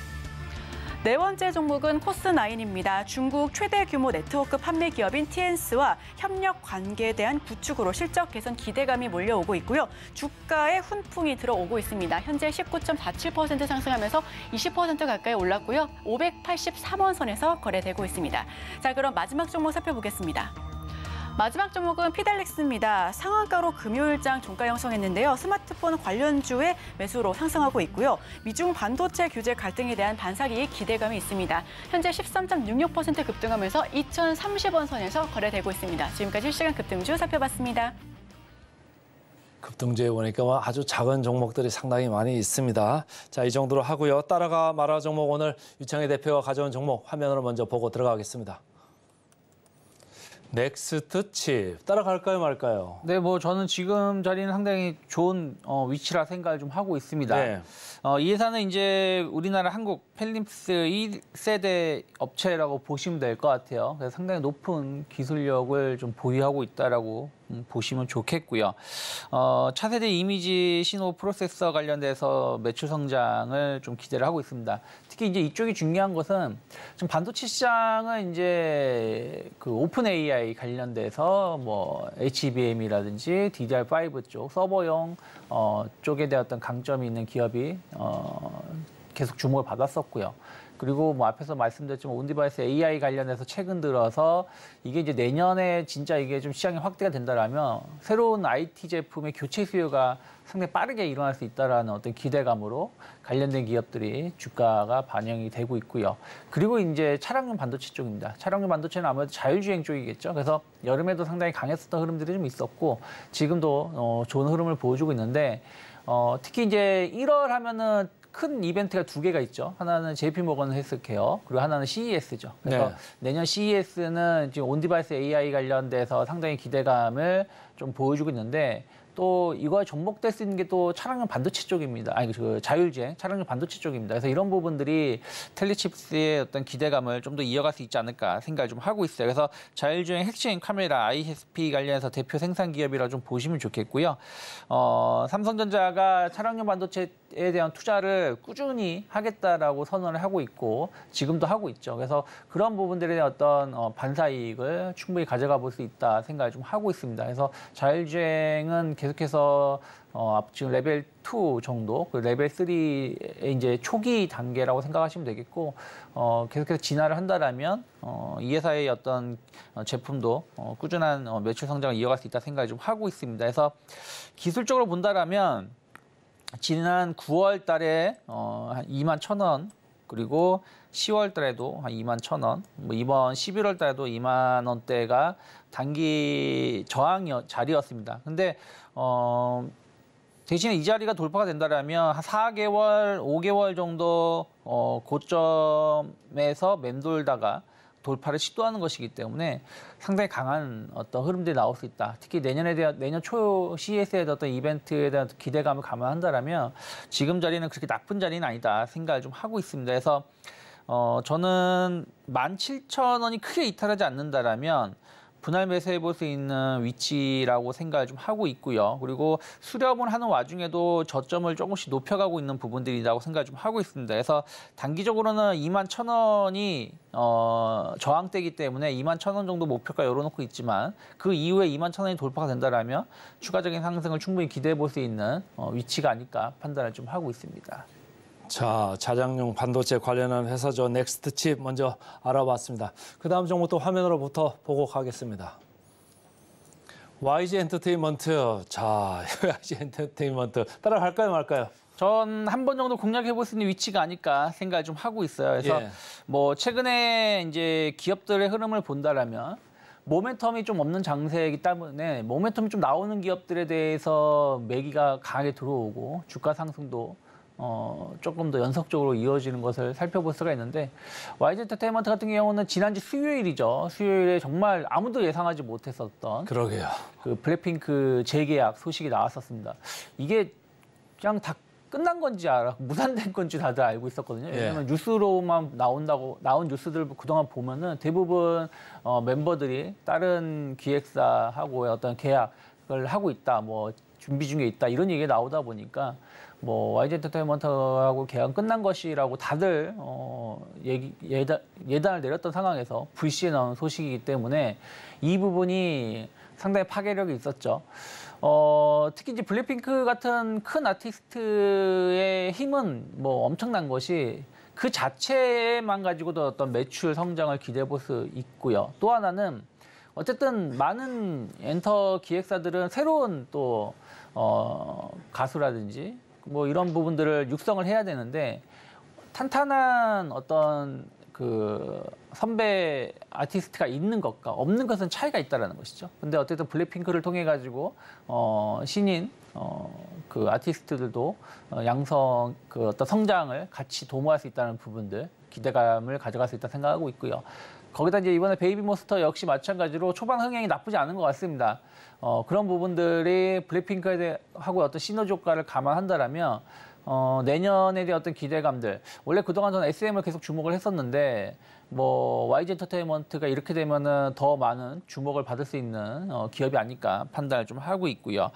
네 번째 종목은 코스나인입니다. 중국 최대 규모 네트워크 판매 기업인 티엔스와 협력 관계에 대한 구축으로 실적 개선 기대감이 몰려오고 있고요. 주가에 훈풍이 들어오고 있습니다. 현재 십구 점 사칠 퍼센트 상승하면서 이십 퍼센트 가까이 올랐고요. 오백팔십삼 원 선에서 거래되고 있습니다. 자, 그럼 마지막 종목 살펴보겠습니다. 마지막 종목은 피델릭스입니다. 상한가로 금요일장 종가 형성했는데요. 스마트폰 관련주의 매수로 상승하고 있고요. 미중 반도체 규제 갈등에 대한 반사기의 기대감이 있습니다. 현재 십삼 점 육육 퍼센트 급등하면서 이천삼십 원 선에서 거래되고 있습니다. 지금까지 실시간 급등주 살펴봤습니다. 급등주에 보니까 아주 작은 종목들이 상당히 많이 있습니다. 자, 이 정도로 하고요. 따라가 말아 종목, 오늘 유창희 대표가 가져온 종목 화면으로 먼저 보고 들어가겠습니다. 넥스트칩 따라갈까요 말까요? 네, 뭐 저는 지금 자리는 상당히 좋은 어, 위치라 생각을 좀 하고 있습니다. 네. 어, 이 회사는 이제 우리나라 한국 펠립스 일 세대 업체라고 보시면 될 것 같아요. 그래서 상당히 높은 기술력을 좀 보유하고 있다라고 보시면 좋겠고요. 어, 차세대 이미지 신호 프로세서 관련돼서 매출 성장을 좀 기대를 하고 있습니다. 특히 이제 이쪽이 중요한 것은 지금 반도체 시장은 이제 그 오픈 에이아이 관련돼서 뭐 에이치비엠이라든지 디디알파이브 쪽 서버용 어, 쪽에 대한 어떤 강점이 있는 기업이 어, 계속 주목을 받았었고요. 그리고 뭐 앞에서 말씀드렸지만 온디바이스 에이아이 관련해서 최근 들어서 이게 이제 내년에 진짜 이게 좀 시장이 확대가 된다라면 새로운 아이티 제품의 교체 수요가 상당히 빠르게 일어날 수 있다라는 어떤 기대감으로 관련된 기업들이 주가가 반영이 되고 있고요. 그리고 이제 차량용 반도체 쪽입니다. 차량용 반도체는 아무래도 자율주행 쪽이겠죠. 그래서 여름에도 상당히 강했었던 흐름들이 좀 있었고 지금도 어, 좋은 흐름을 보여주고 있는데 어, 특히 이제 일월 하면은 큰 이벤트가 두 개가 있죠. 하나는 제이피모건 헬스케어, 그리고 하나는 씨이에스죠. 그래서 네. 내년 씨이에스는 지금 온디바이스 에이아이 관련돼서 상당히 기대감을 좀 보여주고 있는데 또 이거에 접목될 수 있는 게 또 차량용 반도체 쪽입니다. 아니, 그 자율주행, 차량용 반도체 쪽입니다. 그래서 이런 부분들이 텔리칩스의 어떤 기대감을 좀 더 이어갈 수 있지 않을까 생각을 좀 하고 있어요. 그래서 자율주행 핵심 카메라 아이에스피 관련해서 대표 생산 기업이라 좀 보시면 좋겠고요. 어, 삼성전자가 차량용 반도체 대한 투자를 꾸준히 하겠다라고 선언을 하고 있고 지금도 하고 있죠. 그래서 그런 부분들에 대한 어떤 반사 이익을 충분히 가져가 볼 수 있다 생각을 좀 하고 있습니다. 그래서 자율주행은 계속해서 어, 지금 레벨 투 정도, 그 레벨 쓰리의 이제 초기 단계라고 생각하시면 되겠고, 어, 계속해서 진화를 한다라면, 어, 이 회사의 어떤 제품도 어, 꾸준한 어, 매출 성장을 이어갈 수 있다 생각을 좀 하고 있습니다. 그래서 기술적으로 본다라면, 지난 구월 달에 어, 한 이만 천 원, 그리고 시월 달에도 한 이만 천 원, 뭐 이번 십일월 달에도 이만 원대가 단기 저항 자리였습니다. 근데, 어, 대신에 이 자리가 돌파가 된다라면 한 사 개월, 오 개월 정도 어, 고점에서 맴돌다가 돌파를 시도하는 것이기 때문에 상당히 강한 어떤 흐름들이 나올 수 있다. 특히 내년에 대한 내년 초 씨에스에 대한 어떤 이벤트에 대한 기대감을 감안한다라면 지금 자리는 그렇게 나쁜 자리는 아니다 생각을 좀 하고 있습니다. 그래서 어, 저는 만 칠천 원이 크게 이탈하지 않는다라면 분할 매수해 볼 수 있는 위치라고 생각을 좀 하고 있고요. 그리고 수렴을 하는 와중에도 저점을 조금씩 높여가고 있는 부분들이라고 생각을 좀 하고 있습니다. 그래서 단기적으로는 이만 천 원이 어, 저항대이기 때문에 이만 천 원 정도 목표가 열어놓고 있지만 그 이후에 이만 천 원이 돌파가 된다라면 추가적인 상승을 충분히 기대해 볼 수 있는 어, 위치가 아닐까 판단을 좀 하고 있습니다. 자, 자장용 반도체 관련한 회사죠. 넥스트칩 먼저 알아봤습니다. 그 다음 정보 또 화면으로부터 보고 가겠습니다. 와이지 엔터테인먼트. 자, 와이지 엔터테인먼트. 따라갈까요, 말까요? 전 한 번 정도 공략해 볼 수 있는 위치가 아닐까 생각을 좀 하고 있어요. 그래서 예. 뭐 최근에 이제 기업들의 흐름을 본다라면 모멘텀이 좀 없는 장세이기 때문에 모멘텀이 좀 나오는 기업들에 대해서 매기가 강하게 들어오고 주가 상승도 어, 조금 더 연속적으로 이어지는 것을 살펴볼 수가 있는데 와이지 엔터테인먼트 같은 경우는 지난주 수요일이죠. 수요일에 정말 아무도 예상하지 못했었던 그러게요. 그 블랙핑크 재계약 소식이 나왔었습니다. 이게 그냥 다 끝난 건지 알아, 무산된 건지 다들 알고 있었거든요. 왜냐면 예. 뉴스로만 나온다고 나온 뉴스들 그동안 보면은 대부분 어, 멤버들이 다른 기획사하고의 어떤 계약을 하고 있다, 뭐 준비 중에 있다 이런 얘기가 나오다 보니까. 뭐 와이지 엔터테인먼트하고 계약 끝난 것이라고 다들 어, 얘기, 예단, 예단을 내렸던 상황에서 불시에 나온 소식이기 때문에 이 부분이 상당히 파괴력이 있었죠. 어, 특히 이제 블랙핑크 같은 큰 아티스트의 힘은 뭐 엄청난 것이 그 자체만 가지고도 어떤 매출 성장을 기대해 볼 수 있고요. 또 하나는 어쨌든 많은 엔터 기획사들은 새로운 또 어, 가수라든지 뭐 이런 부분들을 육성을 해야 되는데 탄탄한 어떤 그 선배 아티스트가 있는 것과 없는 것은 차이가 있다라는 것이죠. 근데 어쨌든 블랙핑크를 통해 가지고 어 신인 어 그 아티스트들도 어 양성 그 어떤 성장을 같이 도모할 수 있다는 부분들 기대감을 가져갈 수 있다 생각하고 있고요. 거기다 이제 이번에 베이비몬스터 역시 마찬가지로 초반 흥행이 나쁘지 않은 것 같습니다. 어, 그런 부분들이 블랙핑크하고 어떤 시너지 효과를 감안한다라면 어, 내년에 대한 어떤 기대감들 원래 그동안 저는 에스엠을 계속 주목을 했었는데 뭐 와이지 엔터테인먼트가 이렇게 되면은 더 많은 주목을 받을 수 있는 어, 기업이 아닐까 판단을 좀 하고 있고요.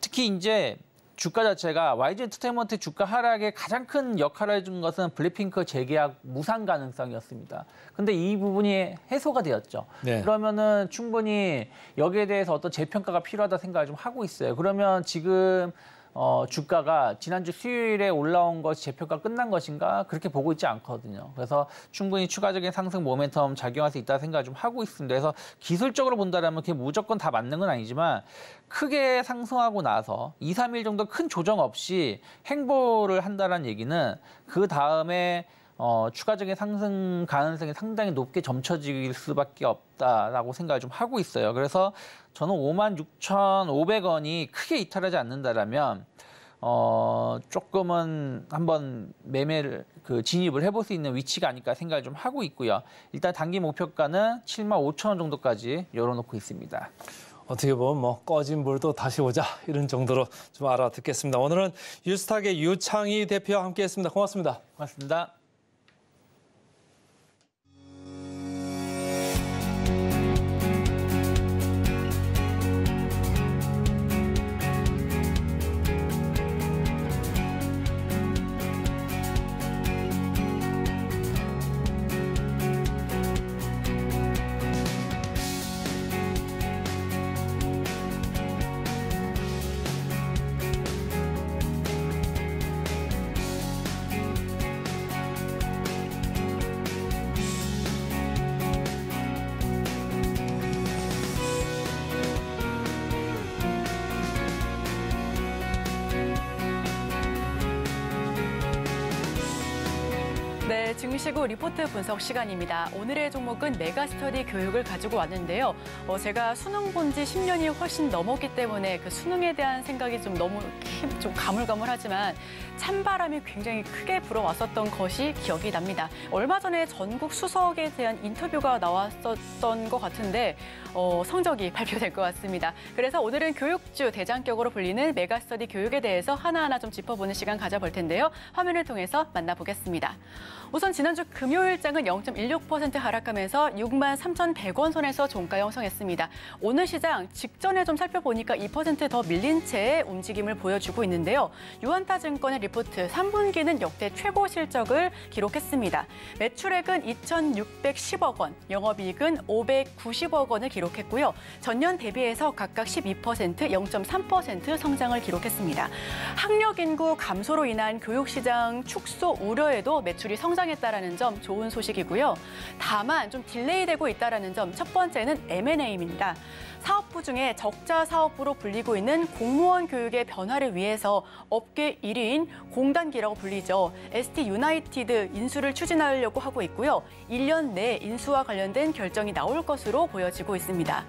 특히 이제 주가 자체가 와이지 엔터테인먼트 주가 하락에 가장 큰 역할을 해준 것은 블랙핑크 재계약 무산 가능성이었습니다. 근데 이 부분이 해소가 되었죠. 네. 그러면은 충분히 여기에 대해서 어떤 재평가가 필요하다 생각을 좀 하고 있어요. 그러면 지금 어, 주가가 지난주 수요일에 올라온 것이 재평가 끝난 것인가 그렇게 보고 있지 않거든요. 그래서 충분히 추가적인 상승 모멘텀 작용할 수 있다 생각을 좀 하고 있습니다. 그래서 기술적으로 본다라면 그게 무조건 다 맞는 건 아니지만 크게 상승하고 나서 이, 삼 일 정도 큰 조정 없이 행보를 한다는 얘기는 그 다음에 어, 추가적인 상승 가능성이 상당히 높게 점쳐질 수밖에 없다라고 생각을 좀 하고 있어요. 그래서 저는 오만 육천 오백 원이 크게 이탈하지 않는다라면 어, 조금은 한번 매매를 그 진입을 해볼 수 있는 위치가 아닐까 생각을 좀 하고 있고요. 일단 단기 목표가는 칠만 오천 원 정도까지 열어놓고 있습니다. 어떻게 보면 뭐 꺼진 불도 다시 오자 이런 정도로 좀 알아듣겠습니다. 오늘은 유스탁의 유창희 대표와 함께했습니다. 고맙습니다. 고맙습니다. 증시구 리포트 분석 시간입니다. 오늘의 종목은 메가스터디 교육을 가지고 왔는데요. 어, 제가 수능 본 지 십 년이 훨씬 넘었기 때문에 그 수능에 대한 생각이 좀 너무 좀 가물가물하지만 찬바람이 굉장히 크게 불어왔었던 것이 기억이 납니다. 얼마 전에 전국 수석에 대한 인터뷰가 나왔었던 것 같은데 어, 성적이 발표될 것 같습니다. 그래서 오늘은 교육주 대장격으로 불리는 메가스터디 교육에 대해서 하나하나 좀 짚어보는 시간 가져볼 텐데요. 화면을 통해서 만나보겠습니다. 우선 지난주 금요일장은 영 점 일육 퍼센트 하락하면서 육만 삼천백 원 선에서 종가 형성했습니다. 오늘 시장 직전에 좀 살펴보니까 이 퍼센트 더 밀린 채 움직임을 보여주고 있는데요. 유한타증권의 리포트 삼 분기는 역대 최고 실적을 기록했습니다. 매출액은 이천육백십억 원, 영업이익은 오백구십억 원을 기록했고요. 전년 대비해서 각각 십이 퍼센트, 영 점 삼 퍼센트 성장을 기록했습니다. 학력 인구 감소로 인한 교육시장 축소 우려에도 매출이 성장했다라는 점 좋은 소식이고요. 다만 좀 딜레이되고 있다라는 점 첫 번째는 엠 앤 에이입니다. 사업부 중에 적자 사업부로 불리고 있는 공무원 교육의 변화를 위해서 업계 일 위인 공단기라고 불리죠. 에스 티 유나이티드 인수를 추진하려고 하고 있고요. 일 년 내에 인수와 관련된 결정이 나올 것으로 보여지고 있습니다.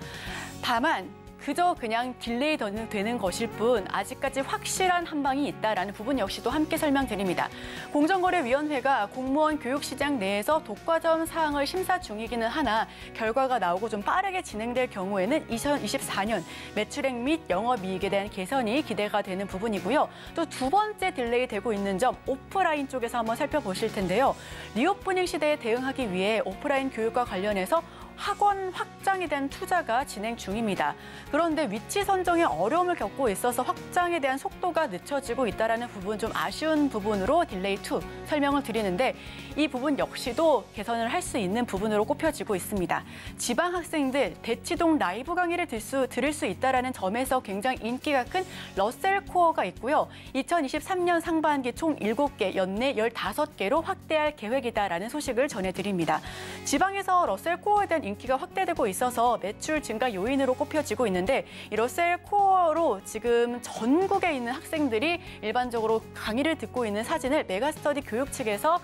다만 그저 그냥 딜레이 되는 것일 뿐 아직까지 확실한 한방이 있다라는 부분 역시도 함께 설명드립니다. 공정거래위원회가 공무원 교육시장 내에서 독과점 사항을 심사 중이기는 하나 결과가 나오고 좀 빠르게 진행될 경우에는 이천이십사 년 매출액 및 영업이익에 대한 개선이 기대가 되는 부분이고요. 또 두 번째 딜레이 되고 있는 점 오프라인 쪽에서 한번 살펴보실 텐데요. 리오프닝 시대에 대응하기 위해 오프라인 교육과 관련해서 학원 확장에 대한 투자가 진행 중입니다. 그런데 위치 선정에 어려움을 겪고 있어서 확장에 대한 속도가 늦춰지고 있다는 부분 좀 아쉬운 부분으로 딜레이 투 설명을 드리는데 이 부분 역시도 개선을 할 수 있는 부분으로 꼽혀지고 있습니다. 지방 학생들 대치동 라이브 강의를 들 수, 들을 수 있다는 점에서 굉장히 인기가 큰 러셀 코어가 있고요. 이천이십삼 년 상반기 총 일곱 개, 연내 열다섯 개로 확대할 계획이다라는 소식을 전해드립니다. 지방에서 러셀 코어에 대한 인기가 확대되고 있어서 매출 증가 요인으로 꼽혀지고 있는데 이 러셀 코어로 지금 전국에 있는 학생들이 일반적으로 강의를 듣고 있는 사진을 메가스터디 교육 측에서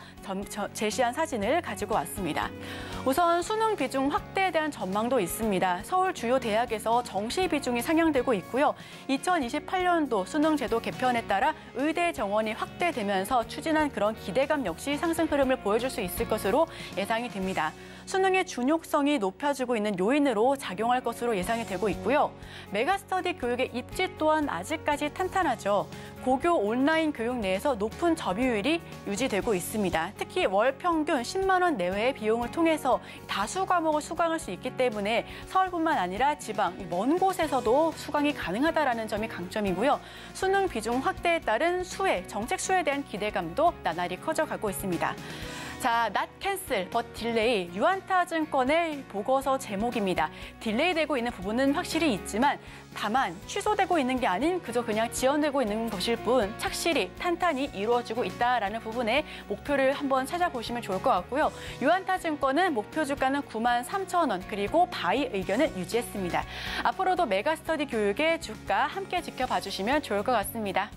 제시한 사진을 가지고 왔습니다. 우선 수능 비중 확대에 대한 전망도 있습니다. 서울 주요 대학에서 정시 비중이 상향되고 있고요. 이천이십팔 년도 수능 제도 개편에 따라 의대 정원이 확대되면서 추진한 그런 기대감 역시 상승 흐름을 보여줄 수 있을 것으로 예상이 됩니다. 수능의 준용성이 높여지고 있는 요인으로 작용할 것으로 예상이 되고 있고요. 메가스터디 교육의 입지 또한 아직까지 탄탄하죠. 고교 온라인 교육 내에서 높은 점유율이 유지되고 있습니다. 특히 월 평균 십만 원 내외의 비용을 통해서 다수 과목을 수강할 수 있기 때문에 서울뿐만 아니라 지방, 먼 곳에서도 수강이 가능하다는 점이 강점이고요. 수능 비중 확대에 따른 수혜, 정책 수혜에 대한 기대감도 나날이 커져가고 있습니다. 자, not cancel, but delay, 유한타증권의 보고서 제목입니다. 딜레이되고 있는 부분은 확실히 있지만 다만 취소되고 있는 게 아닌 그저 그냥 지연되고 있는 것일 뿐 착실히 탄탄히 이루어지고 있다라는 부분에 목표를 한번 찾아보시면 좋을 것 같고요. 유한타증권은 목표 주가는 구만 삼천 원 그리고 바이 의견을 유지했습니다. 앞으로도 메가스터디 교육의 주가 함께 지켜봐 주시면 좋을 것 같습니다.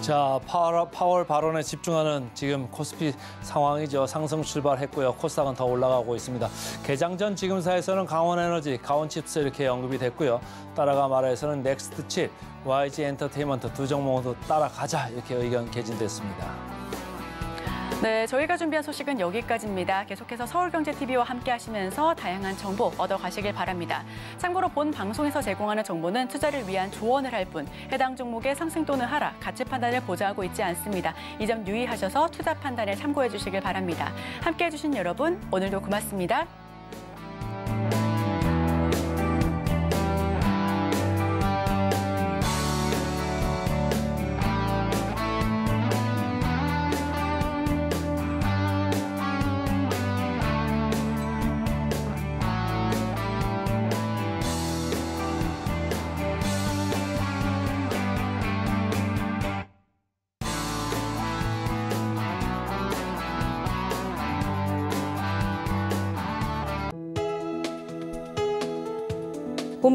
자, 파월 발언에 집중하는 지금 코스피 상황이죠. 상승 출발했고요. 코스닥은 더 올라가고 있습니다. 개장 전 지금사에서는 강원에너지, 강원칩스 이렇게 언급이 됐고요. 따라가 말해서는 넥스트칩, 와이 지 엔터테인먼트 두 종목도 따라가자 이렇게 의견 개진됐습니다. 네, 저희가 준비한 소식은 여기까지입니다. 계속해서 서울경제티비와 함께하시면서 다양한 정보 얻어가시길 바랍니다. 참고로 본 방송에서 제공하는 정보는 투자를 위한 조언을 할 뿐 해당 종목의 상승 또는 하락, 가치 판단을 보장하고 있지 않습니다. 이 점 유의하셔서 투자 판단에 참고해 주시길 바랍니다. 함께해 주신 여러분, 오늘도 고맙습니다. 본